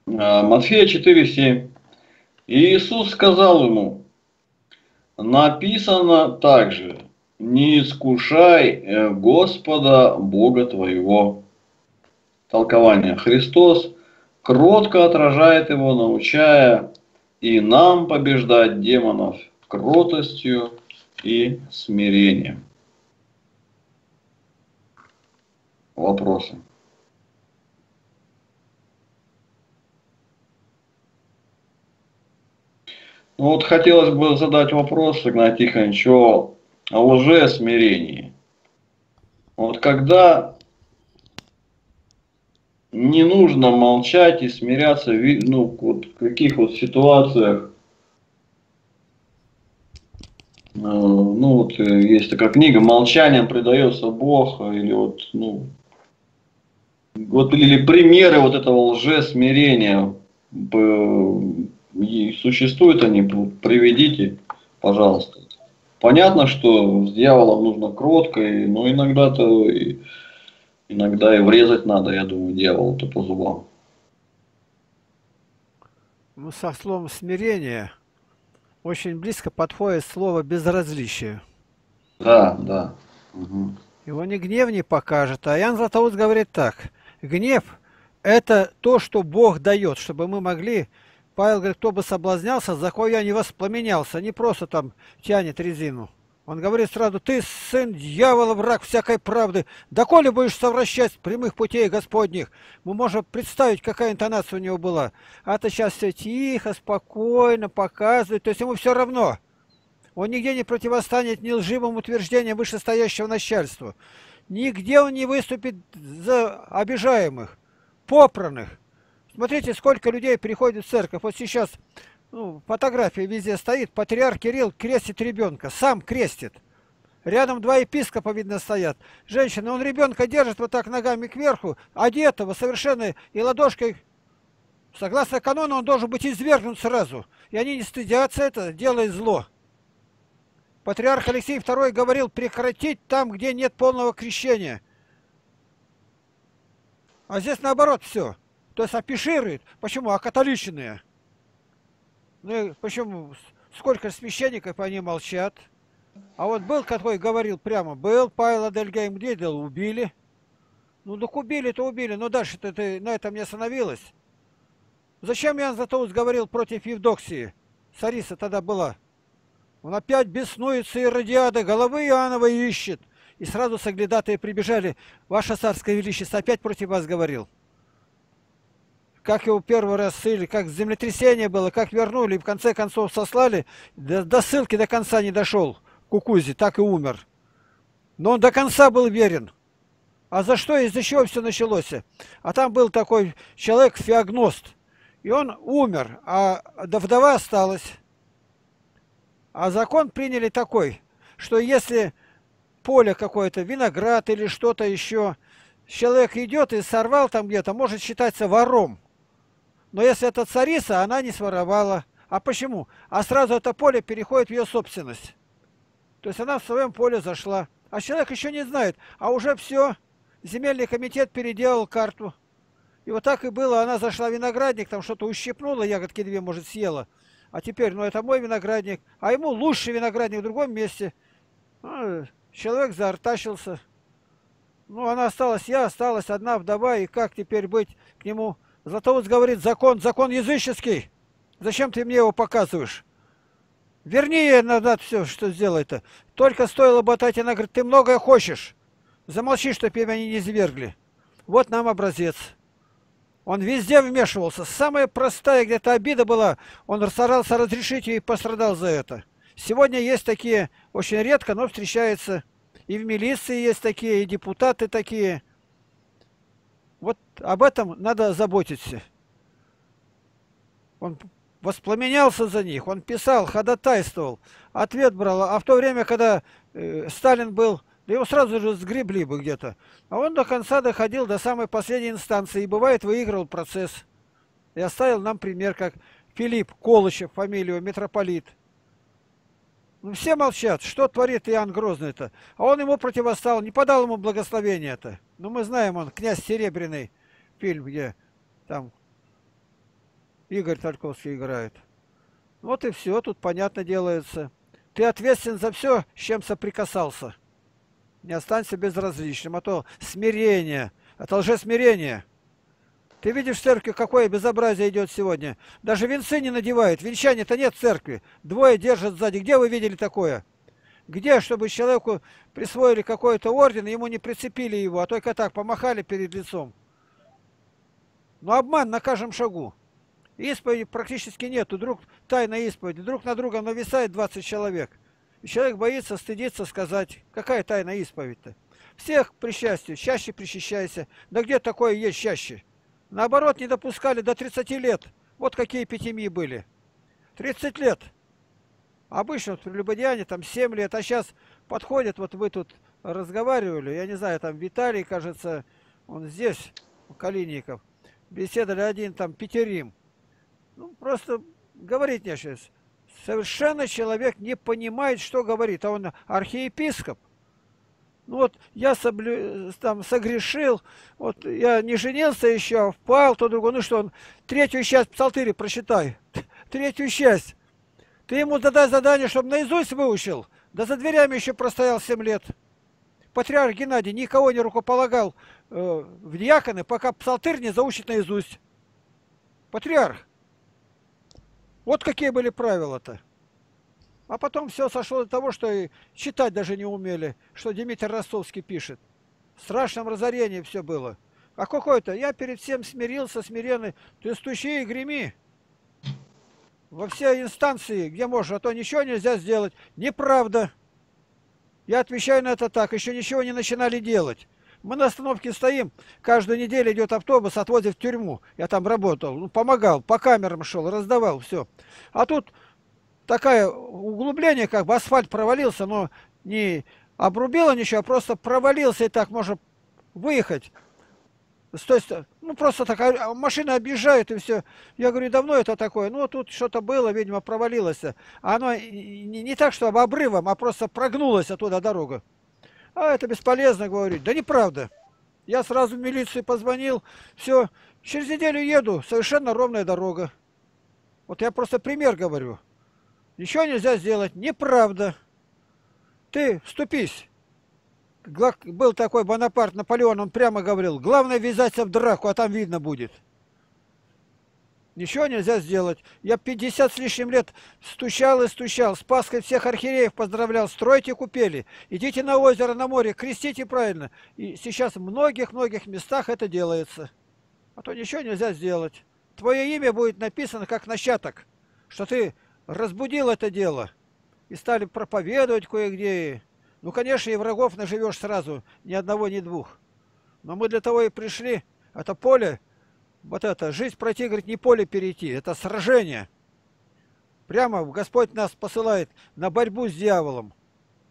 Матфея 4:7. И Иисус сказал ему: написано также: не искушай Господа Бога твоего. Толкование: Христос кротко отражает его, научая и нам побеждать демонов кротостью и смирением. Вопросы? Вот хотелось бы задать вопрос, Игнатий Тихонович, о лжесмирении. Вот когда не нужно молчать и смиряться, ну, вот в каких вот ситуациях, ну, вот есть такая книга «Молчанием предается Бог», или вот, ну, вот, или примеры вот этого лжесмирения. И существуют они, приведите, пожалуйста. Понятно, что с дьяволом нужно кротко, но иногда и врезать надо, я думаю, дьяволу-то по зубам. Ну, со словом смирение очень близко подходит слово безразличие. Да, да. Угу. Его ни гнев не покажет, а Иоанн Златоуст говорит так: гнев — это то, что Бог дает, чтобы мы могли Павел говорит, кто бы соблазнялся, за кого я не воспламенялся. Не просто там тянет резину. Он говорит сразу, ты сын дьявола, враг всякой правды. Доколе будешь совращать прямых путей Господних? Мы можем представить, какая интонация у него была. А то сейчас все тихо, спокойно показывает. То есть ему все равно. Он нигде не противостанет ни лживым утверждениям вышестоящего начальства. Нигде он не выступит за обижаемых, попранных. Смотрите, сколько людей приходит в церковь. Вот сейчас фотография везде стоит. Патриарх Кирилл крестит ребенка. Сам крестит. Рядом два епископа, видно, стоят. Женщина, он ребенка держит вот так ногами кверху, одетого совершенно, и ладошкой. Согласно канону, он должен быть извергнут сразу. И они не стыдятся это, делая зло. Патриарх Алексей II говорил прекратить там, где нет полного крещения. А здесь наоборот все. То есть афиширует. Почему? А католичные. Ну и почему? Сколько священников, они молчат. А вот был, какой говорил прямо, был Павел Адельгейм, где дело? Убили. Ну так убили-то убили, но дальше-то это, на этом не остановилось. Зачем Иоанн Златоуст говорил против Евдоксии? Царица тогда была. Он опять беснуется, и Иродиада головы Иоаннова ищет. И сразу соглядатые прибежали. Ваше царское величество, опять против вас говорил. Как его первый раз ссыли, как землетрясение было, как вернули, и в конце концов сослали. До ссылки до конца не дошел Кукузи, так и умер. Но он до конца был верен. А за что, из-за чего все началось? А там был такой человек, феогност. И он умер, а вдова осталась. А закон приняли такой, что если поле какое-то, виноград или что-то еще, человек идет и сорвал там где-то, может считаться вором. Но если это царица, она не своровала. А почему? А сразу это поле переходит в ее собственность. То есть она в своем поле зашла. А человек еще не знает. А уже все. Земельный комитет переделал карту. И вот так и было. Она зашла в виноградник, там что-то ущипнула, ягодки две, может, съела. А теперь, ну это мой виноградник. А ему лучший виноградник в другом месте. Ну, человек заортачился. Ну, она осталась, я осталась одна вдова, и как теперь быть к нему? Златоуст говорит, закон языческий. Зачем ты мне его показываешь? Верни назад все, что сделай-то. Только стоило ботать, она говорит, ты многое хочешь. Замолчи, чтоб тебя они не извергли. Вот нам образец. Он везде вмешивался. Самая простая где-то обида была, он старался разрешить ее и пострадал за это. Сегодня есть такие, очень редко, но встречаются. И в милиции есть такие, и депутаты такие. Вот об этом надо заботиться. Он воспламенялся за них, он писал, ходатайствовал, ответ брал. А в то время, когда Сталин был, да его сразу же сгребли бы где-то. А он до конца доходил до самой последней инстанции. И бывает, выигрывал процесс. И оставил нам пример, как Филипп Колычев, фамилию, митрополит. Ну, все молчат, что творит Иоанн Грозный-то. А он ему противостал, не подал ему благословение-то. Ну, мы знаем, он «Князь Серебряный», фильм, где там Игорь Тальковский играет. Вот и все, тут понятно делается. Ты ответственен за все, с чем соприкасался. Не останься безразличным, а то смирение, это лжесмирение. Ты видишь в церкви, какое безобразие идет сегодня. Даже венцы не надевают. Венчания-то нет в церкви. Двое держат сзади. Где вы видели такое? Где, чтобы человеку присвоили какой-то орден, ему не прицепили его, а только так помахали перед лицом? Но обман на каждом шагу. Исповеди практически нету. Вдруг тайная исповедь. Друг на друга нависает 20 человек. И человек боится, стыдится сказать, какая тайная исповедь-то. Всех при счастью, чаще причащайся. Да где такое есть чаще? Наоборот, не допускали до 30 лет. Вот какие эпитемии были. 30 лет. Обычно вот, в прелюбодеянии там 7 лет. А сейчас подходят, вот вы тут разговаривали, я не знаю, там Виталий, кажется, он здесь, Калиников. Беседовали один, там, пятерим. Ну, просто говорить не сейчас. Совершенно человек не понимает, что говорит. А он архиепископ. Ну вот я там согрешил, вот я не женился еще, впал, то другое. Ну что, он третью часть псалтыри прочитай, третью часть. Ты ему задай задание, чтобы наизусть выучил, да за дверями еще простоял 7 лет. Патриарх Геннадий никого не рукополагал в диаконы, пока псалтырь не заучит наизусть. Патриарх. Вот какие были правила-то. А потом все сошло до того, что и читать даже не умели, что Дмитрий Ростовский пишет. В страшном разорении все было. А какой-то, я перед всем смирился, смиренный, ты стучи и греми. Во все инстанции, где можешь, а то ничего нельзя сделать. Неправда. Я отвечаю на это так, еще ничего не начинали делать. Мы на остановке стоим, каждую неделю идет автобус, отвозит в тюрьму. Я там работал, ну, помогал, по камерам шел, раздавал, все. А тут такое углубление, как бы асфальт провалился, но не обрубило ничего, а просто провалился, и так можно выехать. То есть, ну просто такая машина объезжает, и все. Я говорю, давно это такое? Ну тут что-то было, видимо, провалилось. А оно не так, что обрывом, а просто прогнулась оттуда дорога. А это бесполезно говорить. Да неправда. Я сразу в милицию позвонил. Все. Через неделю еду. Совершенно ровная дорога. Вот я просто пример говорю. Ничего нельзя сделать. Неправда. Ты вступись. Был такой Бонапарт, Наполеон. Он прямо говорил. Главное ввязаться в драку, а там видно будет. Ничего нельзя сделать. Я 50 с лишним лет стучал и стучал. С Пасхой всех архиереев поздравлял. Стройте купели. Идите на озеро, на море. Крестите правильно. И сейчас в многих-многих местах это делается. А то ничего нельзя сделать. Твое имя будет написано как начаток. Что ты разбудил это дело. И стали проповедовать кое-где. Ну, конечно, и врагов наживешь сразу. Ни одного, ни двух. Но мы для того и пришли. Это поле... Вот это, жизнь пройти, говорит, не поле перейти, это сражение. Прямо Господь нас посылает на борьбу с дьяволом.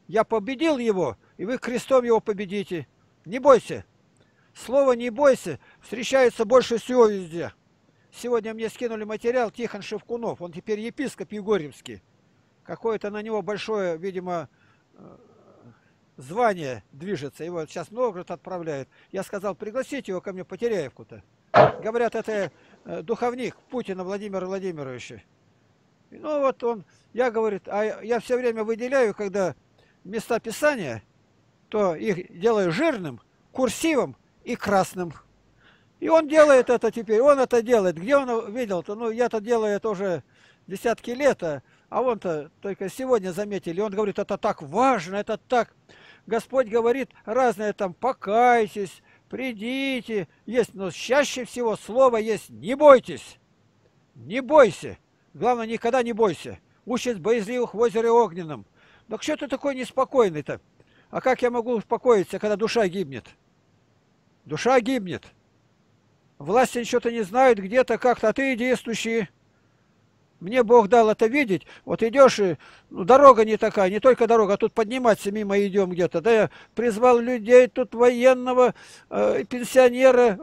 Я победил его, и вы крестом его победите. Не бойся. Слово «не бойся» встречается больше всего везде. Сегодня мне скинули материал Тихон Шевкунов, он теперь епископ Егорьевский. Какое-то на него большое, видимо, звание движется. Его сейчас в Новгород отправляют. Я сказал, пригласите его ко мне в Потеряевку-то. Говорят, это духовник Путина Владимира Владимировича. Ну вот он, я, говорит, а я все время выделяю, когда места писания, то их делаю жирным, курсивом и красным. И он делает это теперь, он это делает. Где он видел-то? Ну, я-то делаю это уже десятки лет, а он-то только сегодня заметили. Он говорит, это так важно, это так. Господь говорит разное там, покайтесь. Придите, есть, но чаще всего слово есть «не бойтесь», «не бойся». Главное, никогда не бойся. Учат боязливых в озере огненном. Так что ты такой неспокойный-то? А как я могу успокоиться, когда душа гибнет? Душа гибнет. Власти что-то не знают где-то как-то, а ты иди и стучи. Мне Бог дал это видеть. Вот идешь, и ну, дорога не такая, не только дорога, а тут подниматься мимо идем где-то. Да, я призвал людей, тут военного, пенсионера,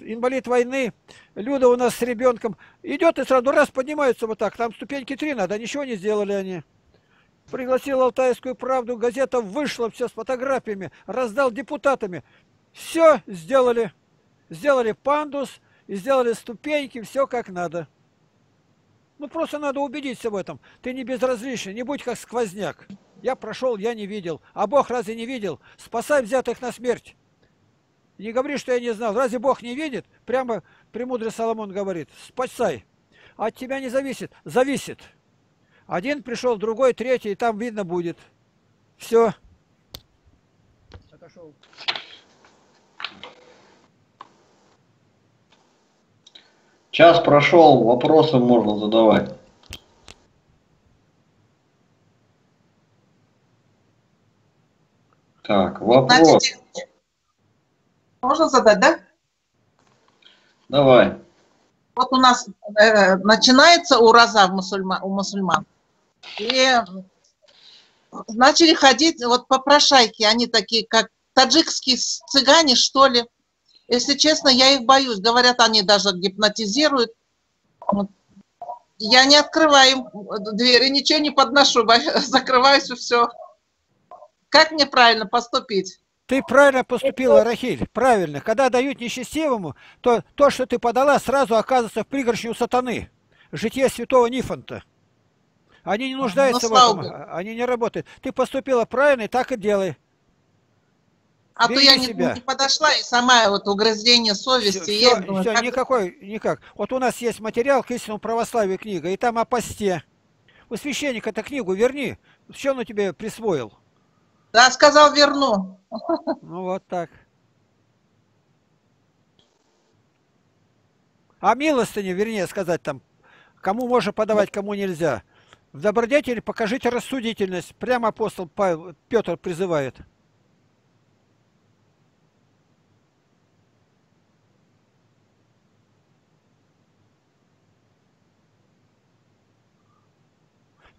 инвалид войны. Люда у нас с ребенком. Идет и сразу раз поднимается вот так. Там ступеньки 3 надо, ничего не сделали они. Пригласил «Алтайскую правду», газета вышла, все с фотографиями, раздал депутатами. Все сделали. Сделали пандус и сделали ступеньки, все как надо. Ну, просто надо убедиться в этом. Ты не безразличен, не будь как сквозняк. Я прошел, я не видел. А Бог разве не видел? Спасай взятых на смерть. Не говори, что я не знал. Разве Бог не видит? Прямо премудрый Соломон говорит. Спасай. От тебя не зависит. Зависит. Один пришел, другой, третий, и там видно будет. Все. Отошел. Час прошел, вопросы можно задавать. Так, вопрос. Можно задать, да? Давай. Вот у нас начинается ураза у мусульман. И начали ходить вот попрошайки, они такие, как таджикские цыгане, что ли. Если честно, я их боюсь. Говорят, они даже гипнотизируют. Я не открываю им двери, ничего не подношу, закрываюсь и все. Как мне правильно поступить? Ты правильно поступила, Рахиль, правильно. Когда дают нечестивому, то то, что ты подала, сразу оказывается в пригоршне у сатаны. Житие святого Нифонта. Они не нуждаются в этом, они не работают. Ты поступила правильно, и так и делай. А бери то я не подошла и сама вот угрызение совести. Все, никакой, никак. Вот у нас есть материал к истинному православию книга, и там о посте. У священника эту книгу верни. В чем он тебе присвоил? Да, сказал, верну. Ну вот так. А милостыню, вернее сказать, там, кому можно подавать, кому нельзя. В добродетели покажите рассудительность. Прямо апостол Петр призывает.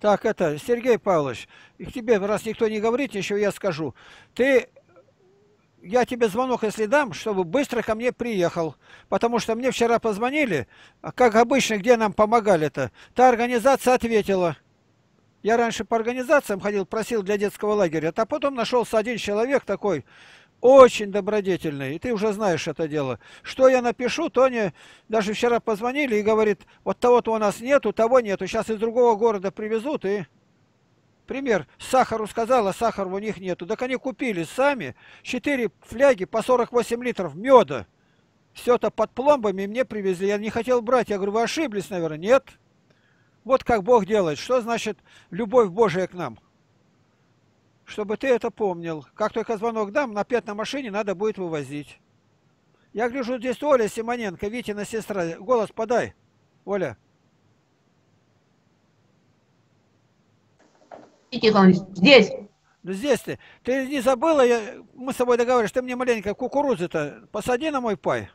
Так, это, Сергей Павлович, и к тебе, раз никто не говорит, еще я скажу. Я тебе звонок, если дам, чтобы быстро ко мне приехал. Потому что мне вчера позвонили, как обычно, где нам помогали-то. Та организация ответила. Я раньше по организациям ходил, просил для детского лагеря. А потом нашелся один человек такой, очень добродетельный. И ты уже знаешь это дело. Что я напишу, то они даже вчера позвонили и говорит, вот того-то у нас нету, того нету. Сейчас из другого города привезут и... Пример, сахару сказала, сахара у них нету. Так они купили сами 4 фляги по 48 литров меда. Все это под пломбами мне привезли. Я не хотел брать. Я говорю, вы ошиблись, наверное. Нет. Вот как Бог делает. Что значит любовь Божия к нам? Чтобы ты это помнил. Как только звонок дам, опять на машине надо будет вывозить. Я гляжу, здесь Оля Симоненко, Витина сестра. Голос подай, Оля. Здесь. Здесь ты. Ты не забыла, мы с тобой договорились, ты мне маленько кукурузы-то посади на мой пай.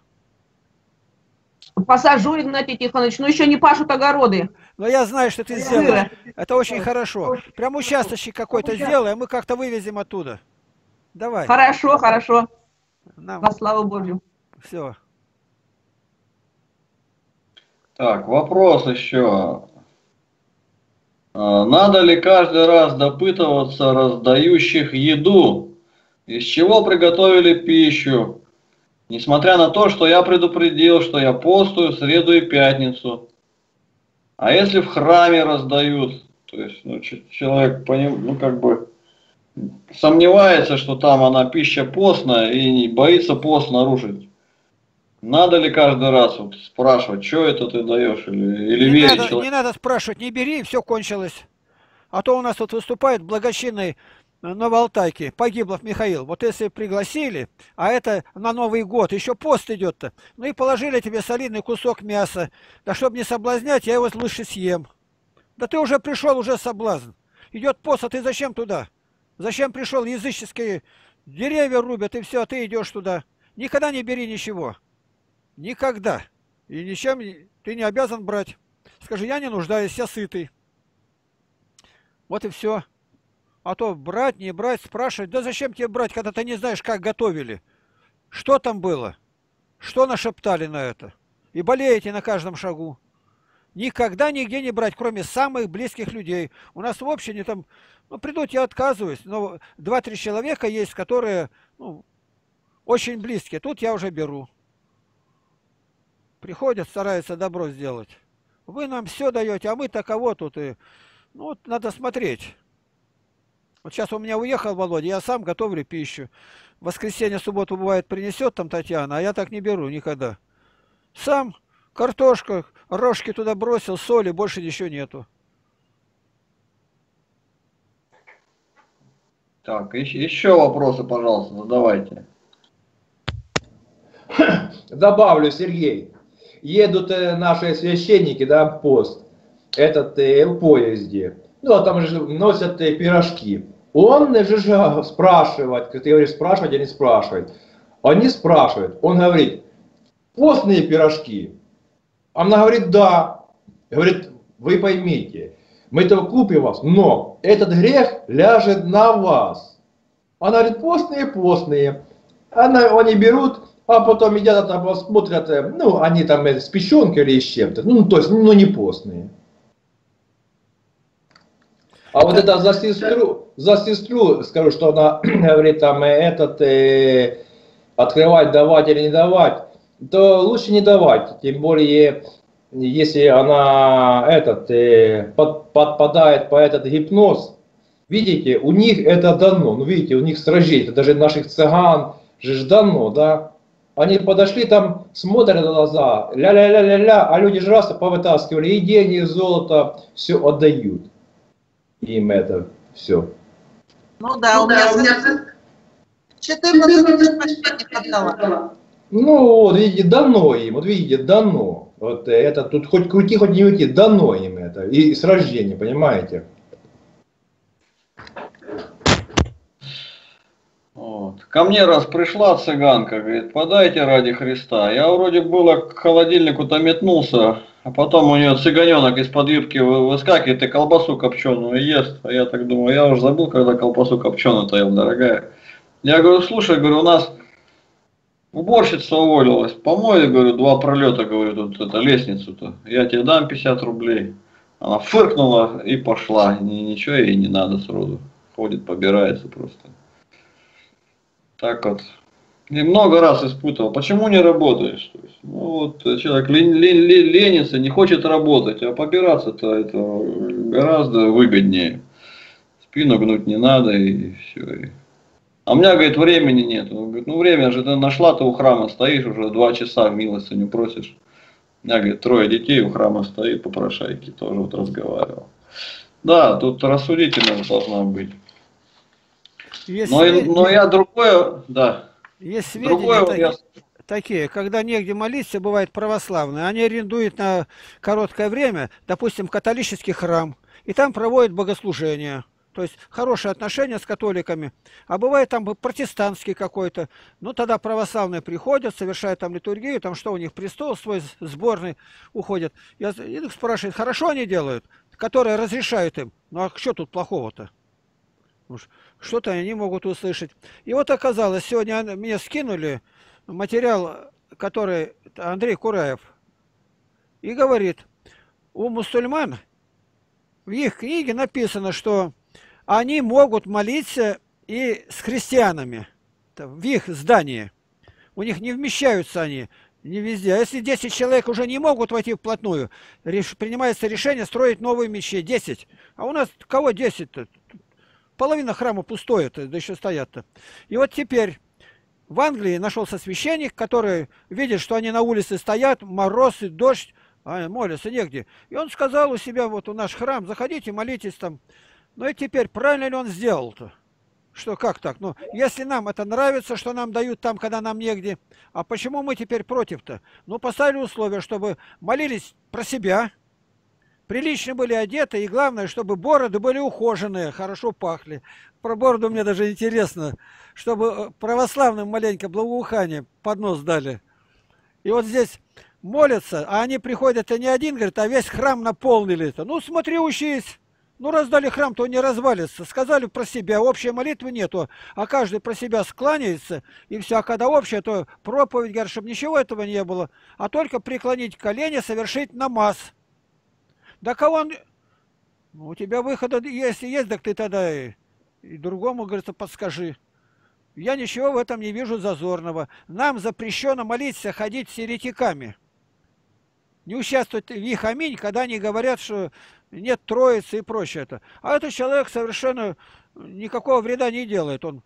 Посажу, Игнатий Тихонович, но еще не пашут огороды. Но я знаю, что ты сделаешь. Это очень хорошо. Прям участочек какой-то сделай, а мы как-то вывезем оттуда. Давай. Хорошо, хорошо. Во славу Божью. Все. Так, вопрос еще. Надо ли каждый раз допытываться раздающих еду, из чего приготовили пищу, несмотря на то, что я предупредил, что я постую среду и пятницу? А если в храме раздают, то есть ну, человек ну, как бы сомневается, что там она пища постная и боится пост нарушить. Надо ли каждый раз вот спрашивать, что это ты даешь, или верить человеку? Не надо спрашивать, не бери, и все кончилось. А то у нас тут выступает благочинный Новоалтайки, Погиблов Михаил. Вот если пригласили, а это на Новый год, еще пост идет-то, ну и положили тебе солидный кусок мяса. Да чтобы не соблазнять, я его лучше съем. Да ты уже пришел, уже соблазн. Идет пост, а ты зачем туда? Зачем пришел? Языческие деревья рубят, и все, а ты идешь туда. Никогда не бери ничего. Никогда. И ничем ты не обязан брать. Скажи, я не нуждаюсь, я сытый. Вот и все. А то брать, не брать, спрашивать. Да зачем тебе брать, когда ты не знаешь, как готовили? Что там было? Что нашептали на это? И болеете на каждом шагу. Никогда нигде не брать, кроме самых близких людей. У нас в общине там, ну, придут, я отказываюсь. Но 2-3 человека есть, которые, ну, очень близкие. Тут я уже беру. Приходят, стараются добро сделать. Вы нам все даете, а мы таково тут. И... Ну, вот надо смотреть. Вот сейчас у меня уехал Володя, я сам готовлю пищу. В воскресенье, субботу бывает принесет там Татьяна, а я так не беру никогда. Сам картошка, рожки туда бросил, соли, больше ничего нету. Так, еще вопросы, пожалуйста, задавайте. Добавлю, Сергей. Едут наши священники, да, пост, этот в поезде, ну, а там же носят пирожки. Он же спрашивает, ты говоришь, спрашивать или не спрашивать? Они спрашивают, он говорит, постные пирожки. Она говорит, да. Говорит, вы поймите, мы-то купим вас, но этот грех ляжет на вас. Она говорит, постные, постные. Они берут... А потом едят, там смотрят, ну, они там с печенкой или с чем-то. Ну, то есть, ну, не постные. А вот это за сестру скажу, что она говорит, там, открывать, давать или не давать, то лучше не давать. Тем более, если она подпадает по этот гипноз, Видите, у них это дано, ну видите, у них сражение, это даже наших цыган же дано, да. Они подошли там, смотрят на глаза, ля-ля-ля-ля-ля, а люди же раз повытаскивали, и деньги, и золото, все отдают. Им это все. Ну да, ну, у меня 14 почти не отдала. Ну вот, видите, дано им, вот видите, дано. Вот это тут хоть крути, хоть не уйти, дано им это, и с рождения, понимаете. Вот. Ко мне раз пришла цыганка, говорит, подайте ради Христа. Я вроде было к холодильнику-то метнулся, а потом у нее цыганенок из-под юбки выскакивает и колбасу копченую ест. А я так думаю, я уже забыл, когда колбасу копченую-то ел, дорогая. Я говорю, слушай, говорю, у нас уборщица уволилась, помой, говорю, 2 пролета, говорю, тут это лестницу-то, я тебе дам 50 рублей. Она фыркнула и пошла, ничего ей не надо сроду, ходит, побирается просто. Так вот. И много раз испытывал. Почему не работаешь? Ну, вот человек ленится, не хочет работать, а побираться-то это гораздо выгоднее. Спину гнуть не надо и все. А у меня, говорит, времени нет. Он говорит, ну время же ты нашла, ты у храма стоишь уже 2 часа, в милостыню просишь. У меня, говорит, 3 детей у храма стоит, попрошайки, тоже вот разговаривал. Да, тут рассудительность должна быть. Но я другое, да. Есть сведения такие, когда негде молиться, бывает православные, они арендуют на короткое время, допустим, католический храм, и там проводят богослужение. То есть хорошие отношения с католиками. А бывает там протестантский какой-то. Ну тогда православные приходят, совершают там литургию, там что у них, престол свой сборный уходит. Я их спрашиваю, хорошо они делают, которые разрешают им. Ну а что тут плохого-то? Что-то они могут услышать. И вот оказалось, сегодня мне скинули материал, который Андрей Кураев. И говорит, у мусульман в их книге написано, что они могут молиться и с христианами в их здании. У них не вмещаются они, не везде. А если 10 человек уже не могут войти вплотную, принимается решение строить новую мечеть. 10. А у нас кого 10-то? Половина храма пустое-то, да еще стоят-то. И вот теперь в Англии нашелся священник, который видит, что они на улице стоят, мороз и дождь, а молятся негде. И он сказал у себя, вот у наш храм, заходите, молитесь там. Ну и теперь, правильно ли он сделал-то? Что, как так? Ну, если нам это нравится, что нам дают там, когда нам негде, а почему мы теперь против-то? Ну, поставили условия, чтобы молились про себя, прилично были одеты, и главное, чтобы бороды были ухоженные, хорошо пахли. Про бороду мне даже интересно, чтобы православным маленько благоухание под нос дали. И вот здесь молятся, а они приходят, и не один, говорят, а весь храм наполнили-то. Ну смотри, учись. Ну раздали храм, то он не развалится. Сказали про себя, общей молитвы нету, а каждый про себя склоняется, и все. А когда общая, то проповедь, говорят, чтобы ничего этого не было, а только преклонить колени, совершить намаз. Да кого он... Ну, у тебя выхода, если есть, так ты тогда и другому, говорится, подскажи. Я ничего в этом не вижу зазорного. Нам запрещено молиться, ходить с еретиками. Не участвовать в их аминь, когда они говорят, что нет троицы и прочее. А этот человек совершенно никакого вреда не делает. Он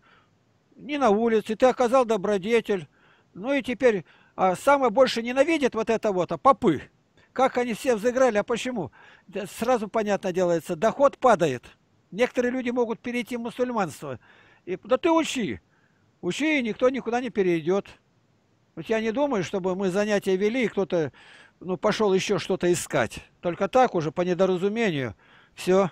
не на улице, ты оказал добродетель. Ну и теперь самое больше ненавидит вот это вот, попы. Как они все взыграли, а почему? Сразу понятно делается, доход падает. Некоторые люди могут перейти в мусульманство. И, да ты учи. Учи, и никто никуда не перейдет. Вот я не думаю, чтобы мы занятия вели, и кто-то ну, пошел еще что-то искать. Только так уже, по недоразумению, все.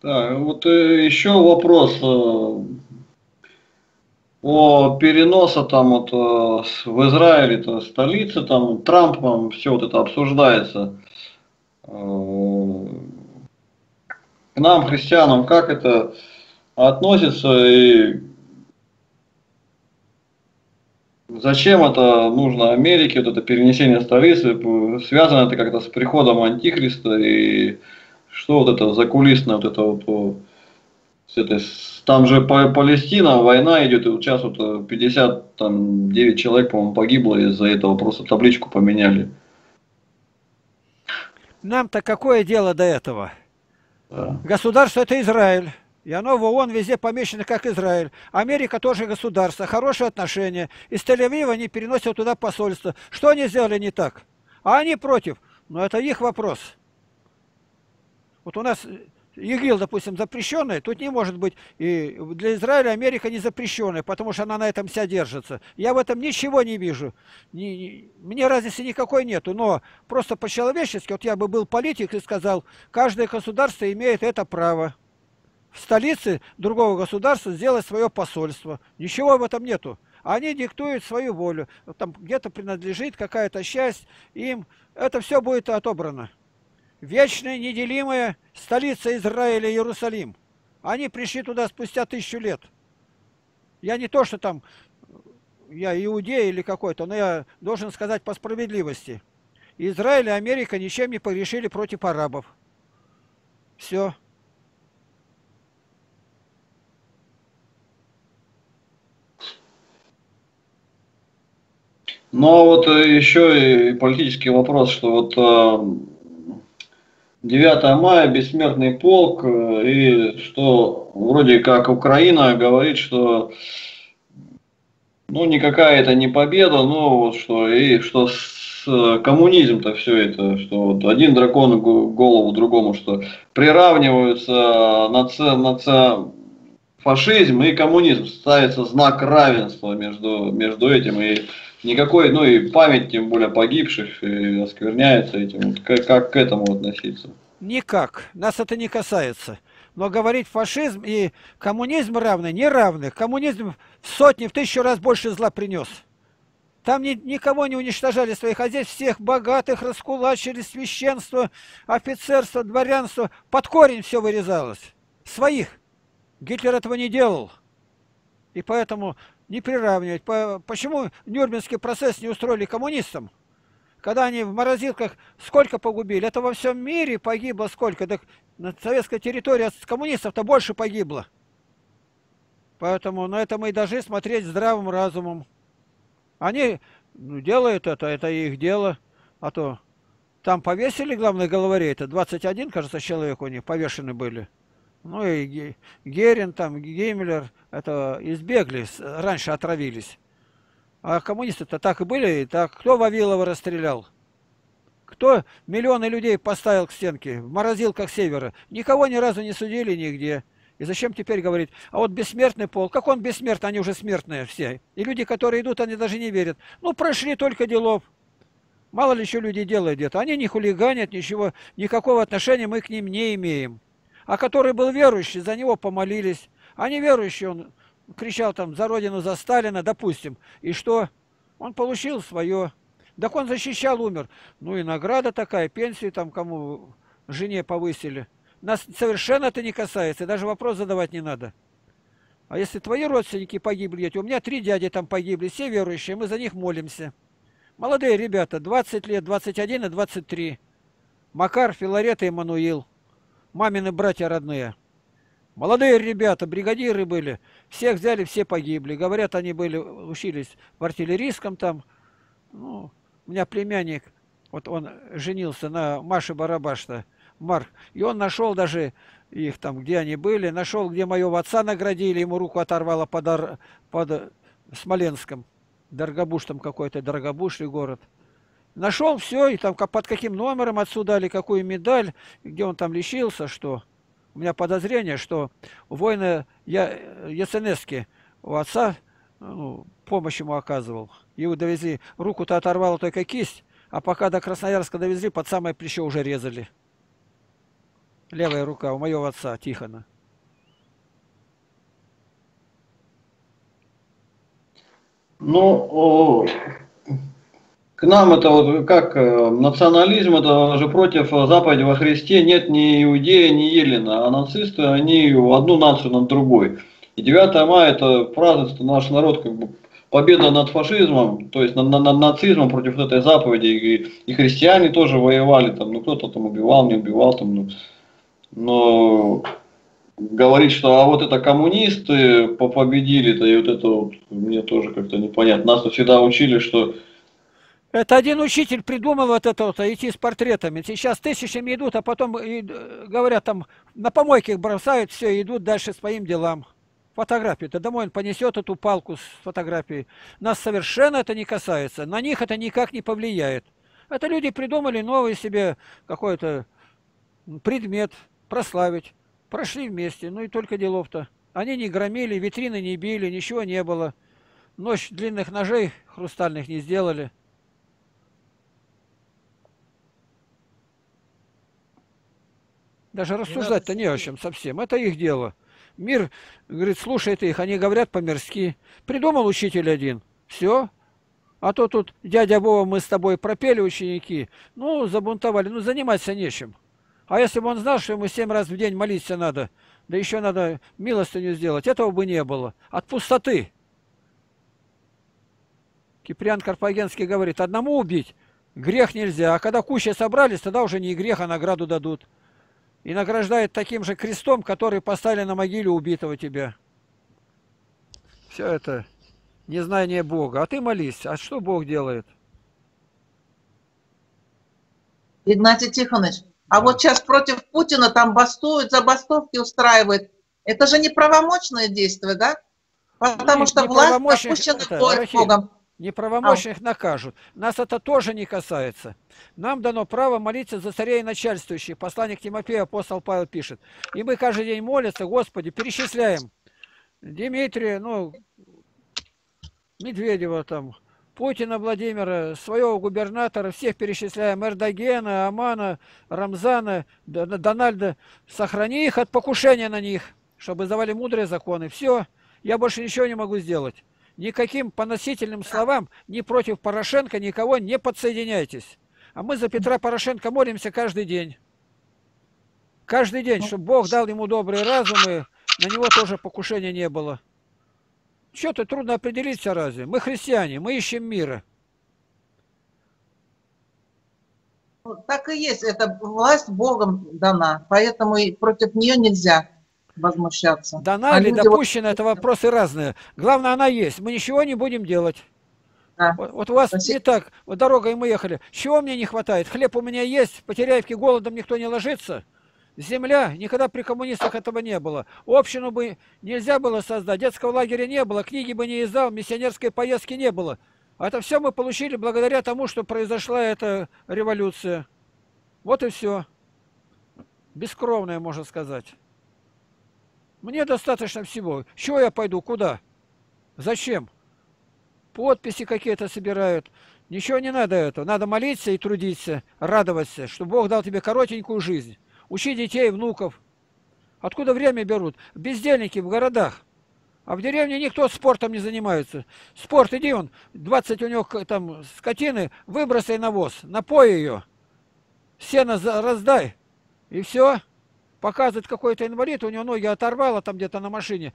Так, вот еще вопрос. О переноса там вот в Израиле-то столицы, там Трампом все вот это обсуждается. К нам, христианам, как это относится и зачем это нужно Америке, вот это перенесение столицы, связано это как-то с приходом Антихриста и что вот это закулисное вот это вот. Там же Палестина, война идет, и вот сейчас вот 59 человек, по-моему, погибло из-за этого, просто табличку поменяли. Нам-то какое дело до этого? Да. Государство – это Израиль. И оно в ООН везде помещено, как Израиль. Америка тоже государство, хорошие отношения. Из Тель-Авива они переносят туда посольство. Что они сделали не так? А они против. Но это их вопрос. Вот у нас ИГИЛ, допустим, запрещенный, тут не может быть. И для Израиля Америка не запрещенная, потому что она на этом вся держится. Я в этом ничего не вижу. Мне разницы никакой нету. Но просто по-человечески, вот я бы был политик и сказал, каждое государство имеет это право. В столице другого государства сделать свое посольство. Ничего в этом нету. Они диктуют свою волю. Там где-то принадлежит какая-то часть им. Это все будет отобрано. Вечная, неделимая столица Израиля, Иерусалим. Они пришли туда спустя 1000 лет. Я не то, что там я иудей или какой-то, но я должен сказать по справедливости. Израиль и Америка ничем не погрешили против арабов. Все. Но вот еще и политический вопрос, что вот 9 мая, бессмертный полк, и что вроде как Украина говорит, что ну никакая это не победа, но вот что, и что коммунизм-то все это, что вот один дракон голову другому, что приравниваются фашизм и коммунизм, ставится знак равенства между этим и никакой, ну и память, тем более погибших, и оскверняется этим. Как к этому относиться? Никак. Нас это не касается. Но говорить фашизм и коммунизм равны, не равны. Коммунизм в сотни, в 1000 раз больше зла принес. Там никого не уничтожали своих, а здесь всех богатых раскулачили, священство, офицерство, дворянство. Под корень все вырезалось. Своих. Гитлер этого не делал. И поэтому... Не приравнивать. Почему Нюрнбергский процесс не устроили коммунистам? Когда они в морозилках сколько погубили? Это во всем мире погибло сколько? Так на советской территории от коммунистов-то больше погибло. Поэтому на это мы и должны смотреть здравым разумом. Они делают это их дело. А то там повесили главных главарей, это 21, кажется, человек у них повешены были. Ну и Герин, там, Геймлер, это избегли, раньше отравились. А коммунисты-то так и были, и так. Кто Вавилова расстрелял? Кто миллионы людей поставил к стенке в морозилках севера? Никого ни разу не судили нигде. И зачем теперь говорить? А вот бессмертный полк, как он бессмертный, они уже смертные все. И люди, которые идут, они даже не верят. Ну, прошли только делов. Мало ли еще люди делают где-то. Они не хулиганят, ничего, никакого отношения мы к ним не имеем. А который был верующий, за него помолились. А неверующий, он кричал там за Родину, за Сталина, допустим. И что? Он получил свое. Так он защищал, умер. Ну и награда такая, пенсию там кому, жене повысили. Нас совершенно это не касается, даже вопрос задавать не надо. А если твои родственники погибли, у меня 3 дяди там погибли, все верующие, мы за них молимся. Молодые ребята, 20 лет, 21 и 23. Макар, Филарет и Эммануил. Мамины братья родные. Молодые ребята, бригадиры были. Всех взяли, все погибли. Говорят, они были, учились в артиллерийском там. Ну, у меня племянник, вот он женился на Маше Барабаш-то, Марк. И он нашел даже их там, где они были. Нашел, где моего отца наградили. Ему руку оторвало под Смоленском. Дорогобуш там какой-то, Дорогобуш и город. Нашел все, и там под каким номером отсюда, или какую медаль, где он там лечился, что... У меня подозрение, что воины Яценецкие у отца, ну, помощь ему оказывал. Его довезли, руку-то оторвало только кисть, а пока до Красноярска довезли, под самое плечо уже резали. Левая рука у моего отца, Тихона. Ну... К нам это вот как национализм, это же против Запада во Христе нет ни иудея, ни еллина, а нацисты, они одну нацию над другой. И 9 мая это фраза, что наш народ как бы победа над фашизмом, то есть над нацизмом против этой заповеди, и христиане тоже воевали, там, ну кто-то там убивал, не убивал, там, ну, но говорить, что а вот это коммунисты победили, то и вот это вот, мне тоже как-то непонятно. Нас всегда учили, что Это один учитель придумал вот это вот, идти с портретами. Сейчас тысячами идут, а потом, говорят, там на помойке их бросают, все, идут дальше своим делам. Фотографию-то домой он понесет эту палку с фотографией. Нас совершенно это не касается, на них это никак не повлияет. Это люди придумали новый себе какой-то предмет, прославить. Прошли вместе, ну и только делов-то. Они не громили, витрины не били, ничего не было. Ночь длинных ножей хрустальных не сделали. Даже рассуждать-то не о чем совсем. Это их дело. Мир, говорит, слушает их. Они говорят по-мирски. Придумал учитель один. Все. А то тут дядя Вова, мы с тобой пропели, ученики. Ну, забунтовали. Ну, заниматься нечем. А если бы он знал, что ему 7 раз в день молиться надо, да еще надо милостыню сделать, этого бы не было. От пустоты. Киприан Карпагенский говорит, одному убить грех нельзя. А когда куча собрались, тогда уже не грех, а награду дадут. И награждает таким же крестом, который поставили на могиле убитого тебя. Все это незнание Бога. А ты молись. А что Бог делает? Игнатий Тихонович, а вот сейчас против Путина там бастуют, забастовки устраивают. Это же неправомочное действие, да? Потому что власть отпущена Богом. Неправомочных накажут. Нас это тоже не касается. Нам дано право молиться за царей и начальствующих. Посланник Тимофею апостол Павел пишет. И мы каждый день молимся, Господи, перечисляем Дмитрия, ну, Медведева там, Путина Владимира, своего губернатора, всех перечисляем, Эрдогена, Амана, Рамзана, Дональда. Сохрани их от покушения на них, чтобы издавали мудрые законы. Все, я больше ничего не могу сделать. Никаким поносительным словам ни против Порошенко никого не подсоединяйтесь. А мы за Петра Порошенко молимся каждый день. Каждый день, чтобы Бог дал ему добрый разум, и на него тоже покушения не было. Что-то трудно определиться разве? Мы христиане, мы ищем мира. Так и есть. Эта власть Богом дана, поэтому и против нее нельзя возмущаться. Дана или допущена, это вопросы разные. Главное, она есть. Мы ничего не будем делать. Да. Вот у вас не так, вот дорогой мы ехали. Чего мне не хватает? Хлеб у меня есть, в Потеряевке голодом никто не ложится. Земля, никогда при коммунистах этого не было. Общину бы нельзя было создать, детского лагеря не было, книги бы не издал, миссионерской поездки не было. А это все мы получили благодаря тому, что произошла эта революция. Вот и все. Бескровная, можно сказать. Мне достаточно всего. Чего я пойду? Куда? Зачем? Подписи какие-то собирают. Ничего не надо этого. Надо молиться и трудиться, радоваться, что Бог дал тебе коротенькую жизнь. Учи детей, внуков. Откуда время берут? Бездельники в городах. А в деревне никто спортом не занимается. Спорт, иди он, 20 у него там скотины, выбросай навоз, напой ее, сено раздай, и все. Показывает какой-то инвалид, у него ноги оторвало там где-то на машине.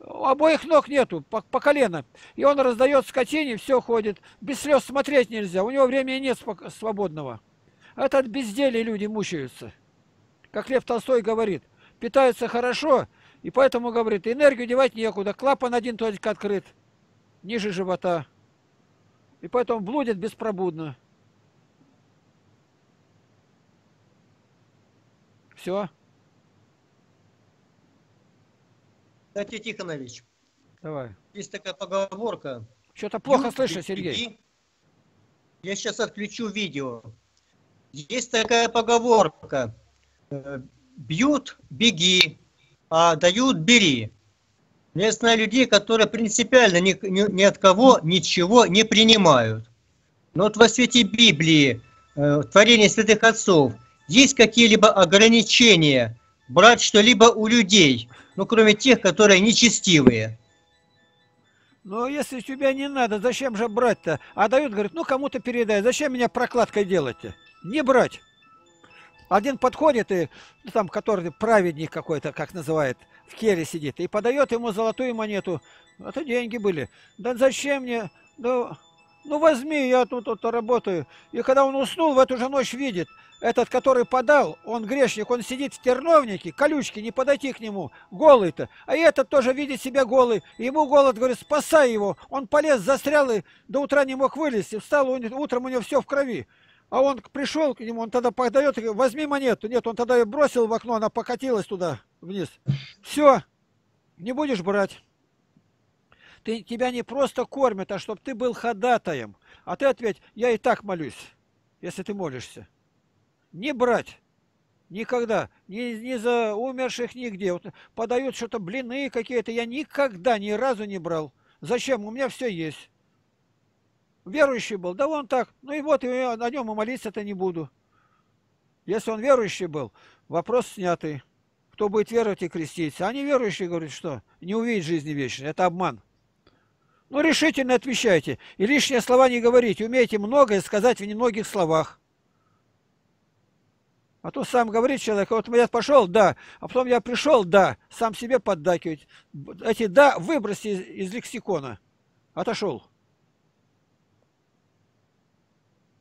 Обоих ног нету, по колено. И он раздает скотине, все ходит. Без слез смотреть нельзя, у него времени нет свободного. Это от безделия люди мучаются. Как Лев Толстой говорит, питаются хорошо, и поэтому, говорит, энергию девать некуда. Клапан один только открыт, ниже живота. И поэтому блудит беспробудно. Все. Игнатий Тихонович, давай. Есть такая поговорка. Что-то плохо слышно, Сергей. Я сейчас отключу видео. Есть такая поговорка. Бьют, беги, а дают, бери. Я знаю людей, которые принципиально ни от кого ничего не принимают. Но вот во свете Библии, творения святых отцов, есть какие-либо ограничения брать что-либо у людей, ну, кроме тех, которые нечестивые? Ну, если тебя не надо, зачем же брать-то? А дают, говорят, ну, кому-то передай, зачем меня прокладкой делать-то? Не брать. Один подходит, и, ну, там, который праведник какой-то, как называют, в келе сидит, и подает ему золотую монету. Это деньги были. Да зачем мне? Да, ну, возьми, я тут работаю. И когда он уснул, в эту же ночь видит. Этот, который подал, он грешник, он сидит в терновнике, колючки, не подойти к нему, голый-то. А этот тоже видит себя голый, ему голод говорит, спасай его. Он полез, застрял и до утра не мог вылезти, встал, утром у него все в крови. А он пришел к нему, он тогда подает, возьми монету. Нет, он тогда ее бросил в окно, она покатилась туда, вниз. Все, не будешь брать. Тебя не просто кормят, а чтобы ты был ходатаем. А ты ответь, я и так молюсь, если ты молишься. Не брать. Никогда. Ни за умерших, нигде. Вот подают что-то, блины какие-то. Я никогда ни разу не брал. Зачем? У меня все есть. Верующий был. Да вон так. Ну и вот, о нем и молиться-то не буду. Если он верующий был, вопрос снятый. Кто будет веровать и креститься. А неверующий говорит, что не увидит жизни вечной. Это обман. Ну, решительно отвечайте. И лишние слова не говорите. Умейте многое сказать в немногих словах. А то сам говорит человек, вот я пошел, да, а потом я пришел, да, сам себе поддакивать. Эти «да» выброси из лексикона. Отошел.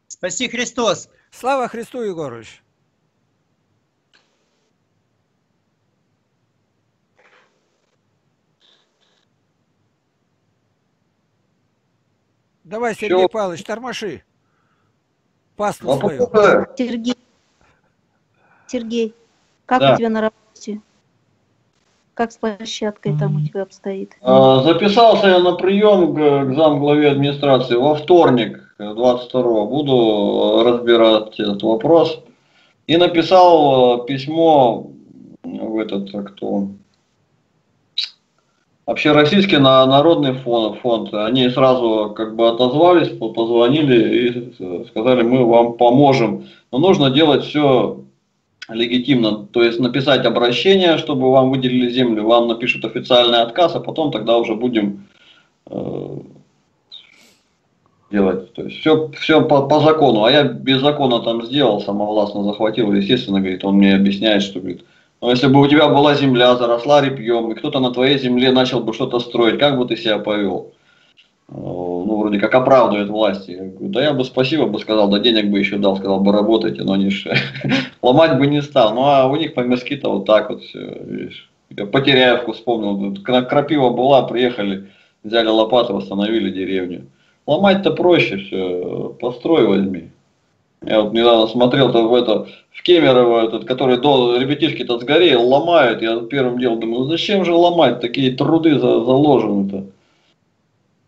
Спаси Христос. Слава Христу, Егорович. Давай, Сергей Все. Павлович, тормоши. Пасту свою. Сергей, как да. у тебя на работе? Как с площадкой там у тебя обстоит? Записался я на прием к замглаве администрации во вторник, 22-го. Буду разбирать этот вопрос. И написал письмо в этот, кто... Общероссийский народный фонд. Они сразу как бы отозвались, позвонили и сказали, мы вам поможем. Но нужно делать все... легитимно, то есть написать обращение, чтобы вам выделили землю, вам напишут официальный отказ, а потом тогда уже будем делать. То есть все по закону, а я без закона там сделал, самовластно захватил, естественно, говорит, он мне объясняет, что говорит, но если бы у тебя была земля, заросла репьем, и кто-то на твоей земле начал бы что-то строить, как бы ты себя повел? Ну, вроде как оправдывает власти. Я говорю, да я бы спасибо бы сказал, да денег бы еще дал, сказал бы работайте, но они же ломать бы не стал. Ну, а у них по-мирски-то вот так вот все, видишь. Я Потеряевку вспомнил, крапива была, приехали, взяли лопату, восстановили деревню. Ломать-то проще все, построй возьми. Я вот недавно смотрел в Кемерово, который до ребятишки-то сгорел, ломают. Я первым делом думаю, зачем же ломать, такие труды заложены-то.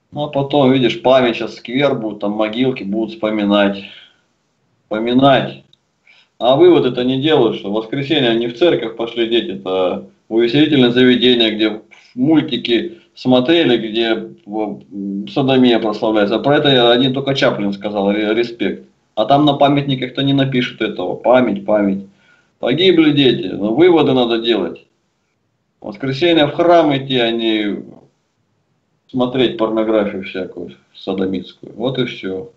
Ну, а потом, видишь, память сейчас сквер будут, там могилки будут вспоминать. Вспоминать. А вывод это не делают, что в воскресенье они в церковь пошли дети, это увеселительное заведение, где мультики смотрели, где содомия прославляется. Про это один только Чаплин сказал, респект. А там на памятниках-то не напишут этого. Память, память. Погибли дети, но выводы надо делать. В воскресенье в храм идти, они... смотреть порнографию всякую, садомитскую. Вот и все.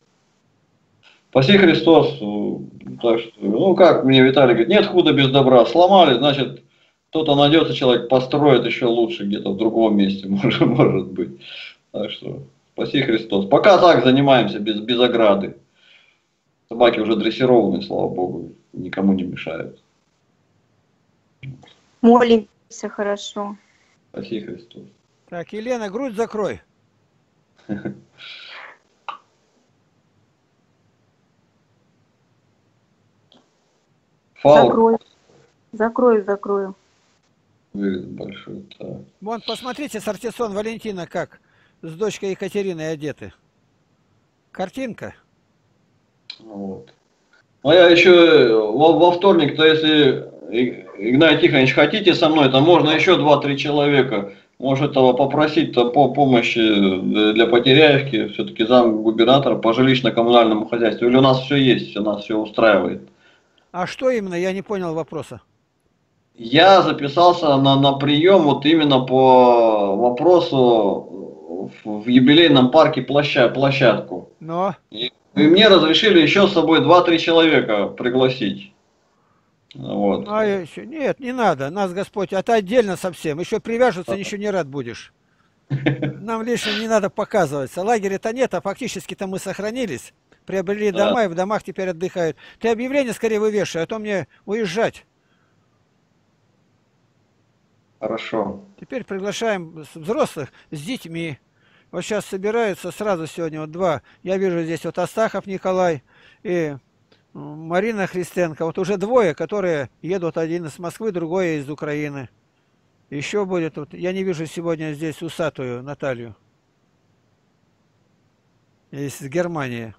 Спаси Христос. Так что, ну как, мне Виталий говорит, нет худа без добра. Сломали, значит, кто-то найдется, человек построит еще лучше где-то в другом месте, может быть. Так что, спаси Христос. Пока так занимаемся, без ограды. Собаки уже дрессированные, слава Богу, никому не мешают. Молимся хорошо. Спаси Христос. Так, Елена, грудь закрой. Закрой. Закрою, закрою. Большой, так. Вон, посмотрите, Сартисон Валентина как с дочкой Екатериной одеты. Картинка. Вот. А я еще во вторник, то если, Игнатий Тихонович, хотите со мной, то можно еще 2-3 человека. Может этого попросить-то по помощи для Потеряевки, все-таки зам губернатора по жилищно-коммунальному хозяйству. Или у нас все есть, у нас все устраивает. А что именно? Я не понял вопроса. Я записался на прием вот именно по вопросу в юбилейном парке площадку. Но? И мне разрешили еще с собой 2-3 человека пригласить. Вот. А еще, нет, не надо, нас Господь, а ты отдельно совсем, еще привяжутся, ничего не рад будешь. Нам лишним не надо показываться, лагеря-то нет, а фактически-то мы сохранились. приобрели дома и в домах теперь отдыхают. Ты объявление скорее вывешивай, а то мне уезжать. Хорошо. Теперь приглашаем взрослых с детьми. Вот сейчас собираются сразу сегодня вот два. Я вижу здесь вот Астахов Николай и Марина Христенко. Вот уже двое, которые едут, один из Москвы, другой из Украины. Еще будет, вот, я не вижу сегодня здесь усатую Наталью из Германии.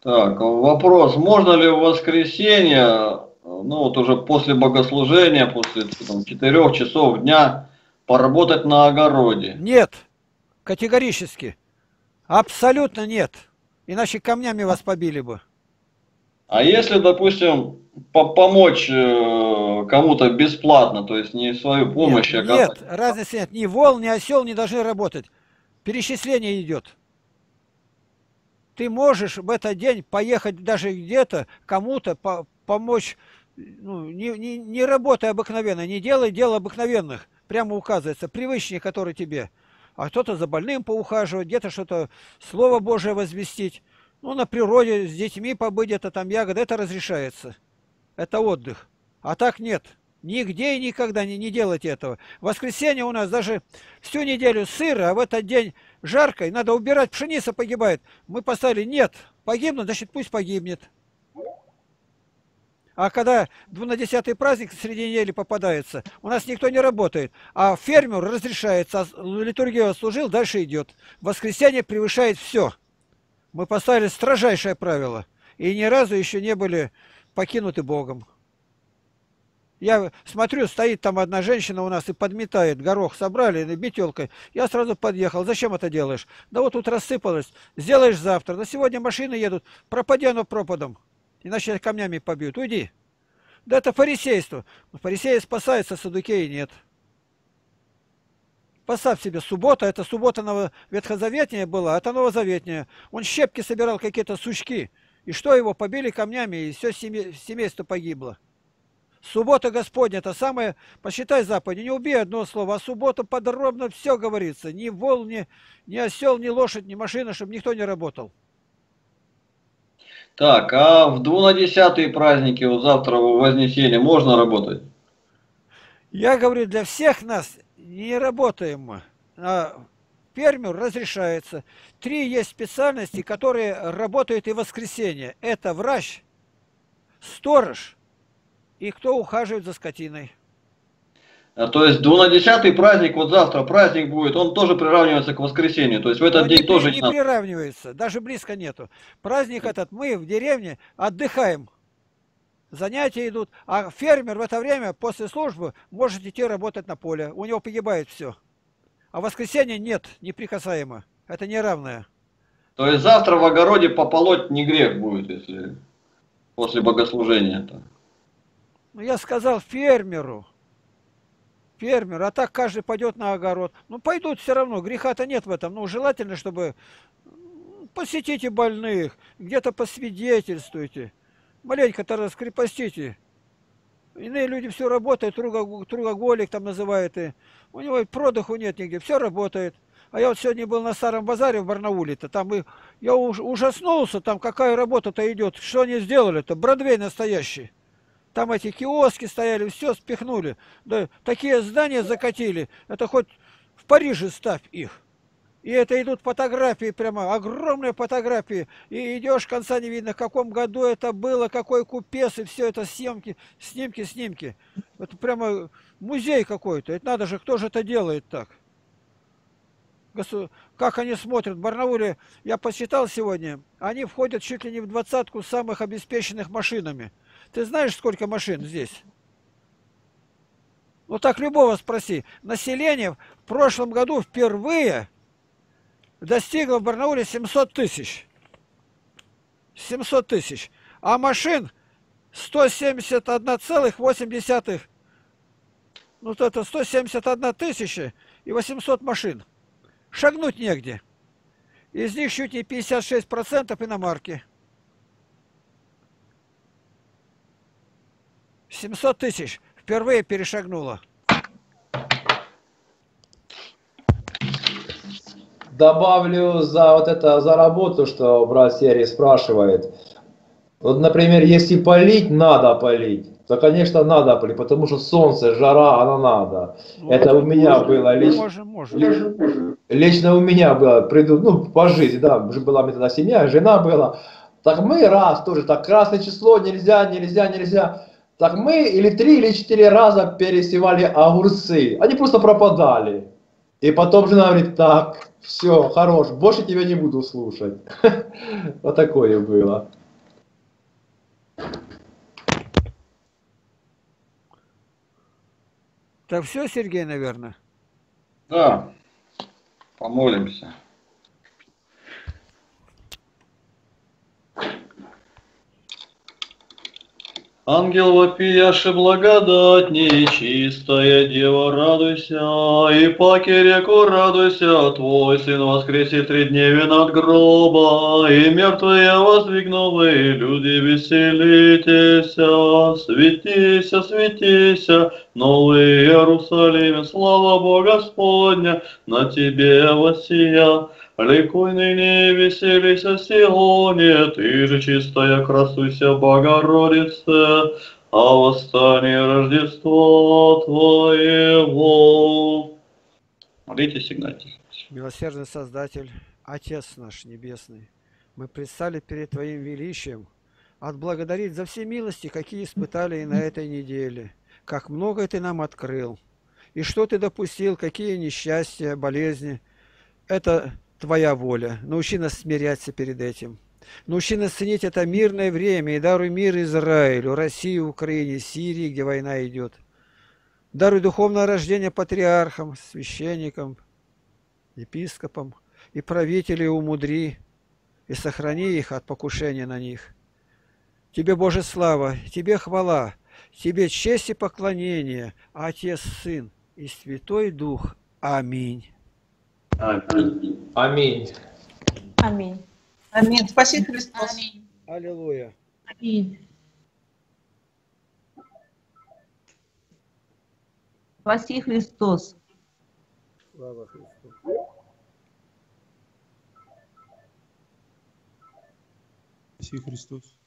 Так, вопрос, можно ли в воскресенье, ну вот уже после богослужения, после там, 4 часов дня, поработать на огороде? Нет, категорически, абсолютно нет, иначе камнями вас побили бы. А если, допустим, помочь кому-то бесплатно, то есть не свою помощь? Нет, нет, разницы нет, ни вол, ни осел не должны работать, перечисление идет. Ты можешь в этот день поехать даже где-то, кому-то помочь, ну, не работай обыкновенно, не делай дело обыкновенных. Прямо указывается, привычнее, который тебе. А кто-то за больным поухаживать, где-то что-то, Слово Божие возвестить. Ну, на природе с детьми побыть, это там ягоды, это разрешается. Это отдых. А так нет. Нигде и никогда не делать этого. В воскресенье у нас даже всю неделю сыро, а в этот день жарко, и надо убирать, пшеница погибает. Мы поставили, нет, погибнут, значит пусть погибнет. А когда 12-й праздник среди недели попадается, у нас никто не работает, а фермер разрешается, литургию отслужил, дальше идет. Воскресенье превышает все. Мы поставили строжайшее правило, и ни разу еще не были покинуты Богом. Я смотрю, стоит там одна женщина у нас и подметает, горох собрали метелкой. Я сразу подъехал. Зачем это делаешь? Да вот тут рассыпалось. Сделаешь завтра. Да сегодня машины едут. Пропади оно пропадом. Иначе камнями побьют. Уйди. Да это фарисейство. Фарисеи спасаются, садукеи нет. Поставь себе суббота. Это суббота ветхозаветняя была, а это новозаветняя. Он щепки собирал, какие-то сучки. И что его? Побили камнями, и все семейство погибло. Суббота Господня, это самое, посчитай заповедь, не убей одно слово, а суббота подробно все говорится. Ни вол, ни осел, ни лошадь, ни машина, чтобы никто не работал. Так, а в 12-е праздники, вот завтра в Вознесенье, можно работать? Я говорю, для всех нас не работаем мы. А фермер разрешается. 3 есть специальности, которые работают и в воскресенье. Это врач, сторож и кто ухаживает за скотиной. А, то есть 12-й праздник, вот завтра праздник будет, он тоже приравнивается к воскресенью. То есть в этот день тоже не приравнивается, даже близко нету. Праздник этот мы в деревне отдыхаем, занятия идут, а фермер в это время после службы может идти работать на поле. У него погибает все. А воскресенье нет, неприкасаемо. Это неравное. То есть завтра в огороде пополоть не грех будет, если после богослужения. Ну, я сказал фермеру. Фермер, а так каждый пойдет на огород. Ну, пойдут все равно, греха-то нет в этом. Ну, желательно, чтобы посетите больных, где-то посвидетельствуйте. Маленько-то раскрепостите. Иные люди все работают, трудоголик там называют. И у него и продыху нет нигде, все работает. А я вот сегодня был на Старом базаре в Барнауле-то, там и я ужаснулся, там какая работа-то идет. Что они сделали-то? Бродвей настоящий. Там эти киоски стояли, все спихнули. Да, такие здания закатили. Это хоть в Париже ставь их. И это идут фотографии прямо, огромные фотографии. И идешь, конца не видно, в каком году это было, какой купец, и все это съемки, снимки, снимки. Это прямо музей какой-то. Это надо же, кто же это делает так? Как они смотрят. В Барнауле, я посчитал сегодня, они входят чуть ли не в 20-ку самых обеспеченных машинами. Ты знаешь, сколько машин здесь? Ну так любого спроси. Население в прошлом году впервые достигло в Барнауле 700 тысяч. 700 тысяч. А машин 171,8. Вот это 171 тысяча и 800 машин. Шагнуть негде. Из них чуть не 56% иномарки. 700 тысяч впервые перешагнуло. добавлю за вот это, за работу, что брат Серий спрашивает. Вот, например, если полить, надо полить. То, конечно, надо полить, потому что солнце, жара, она надо. Ну, это у меня было лично у меня было, ну, по жизни, да, была у меня тогда семья, жена была. Так мы раз тоже, так красное число, нельзя, нельзя, нельзя. Так мы или 3 или 4 раза пересевали огурцы. Они просто пропадали. И потом жена говорит, так, все, хорош, больше тебя не буду слушать. Вот такое было. Так все, Сергей, наверное? Да, помолимся. Ангел вопияши, благодать нечистая, Дева, радуйся, и паки реку радуйся, Твой Сын воскресит 3 дневе над гроба, и мертвые воздвигнули, и люди веселитесь, светися, светися, Новый Иерусалим, слава Бога Господня, на Тебе воссия. Ликуй ныне, веселись о Сионе, ты же чистая, красуйся, Богородице, а восстание Рождества Твоего. Молитесь, Игнатий. Милосердный Создатель, Отец наш Небесный, мы предстали перед Твоим величием, отблагодарить за все милости, какие испытали и на этой неделе, как много Ты нам открыл, и что Ты допустил, какие несчастья, болезни. Это Твоя воля. Научи нас смиряться перед этим. Научи нас ценить это мирное время и даруй мир Израилю, России, Украине, Сирии, где война идет. Даруй духовное рождение патриархам, священникам, епископам и правителей умудри и сохрани их от покушения на них. Тебе, Боже, слава, Тебе хвала, Тебе честь и поклонение, Отец, Сын и Святой Дух. Аминь. Аминь. Аминь. Аминь. Аминь. Спасибо, Христос. Аминь. Аллилуйя. Аминь. Спаси, Христос. Слава Христу. Спаси, Христос.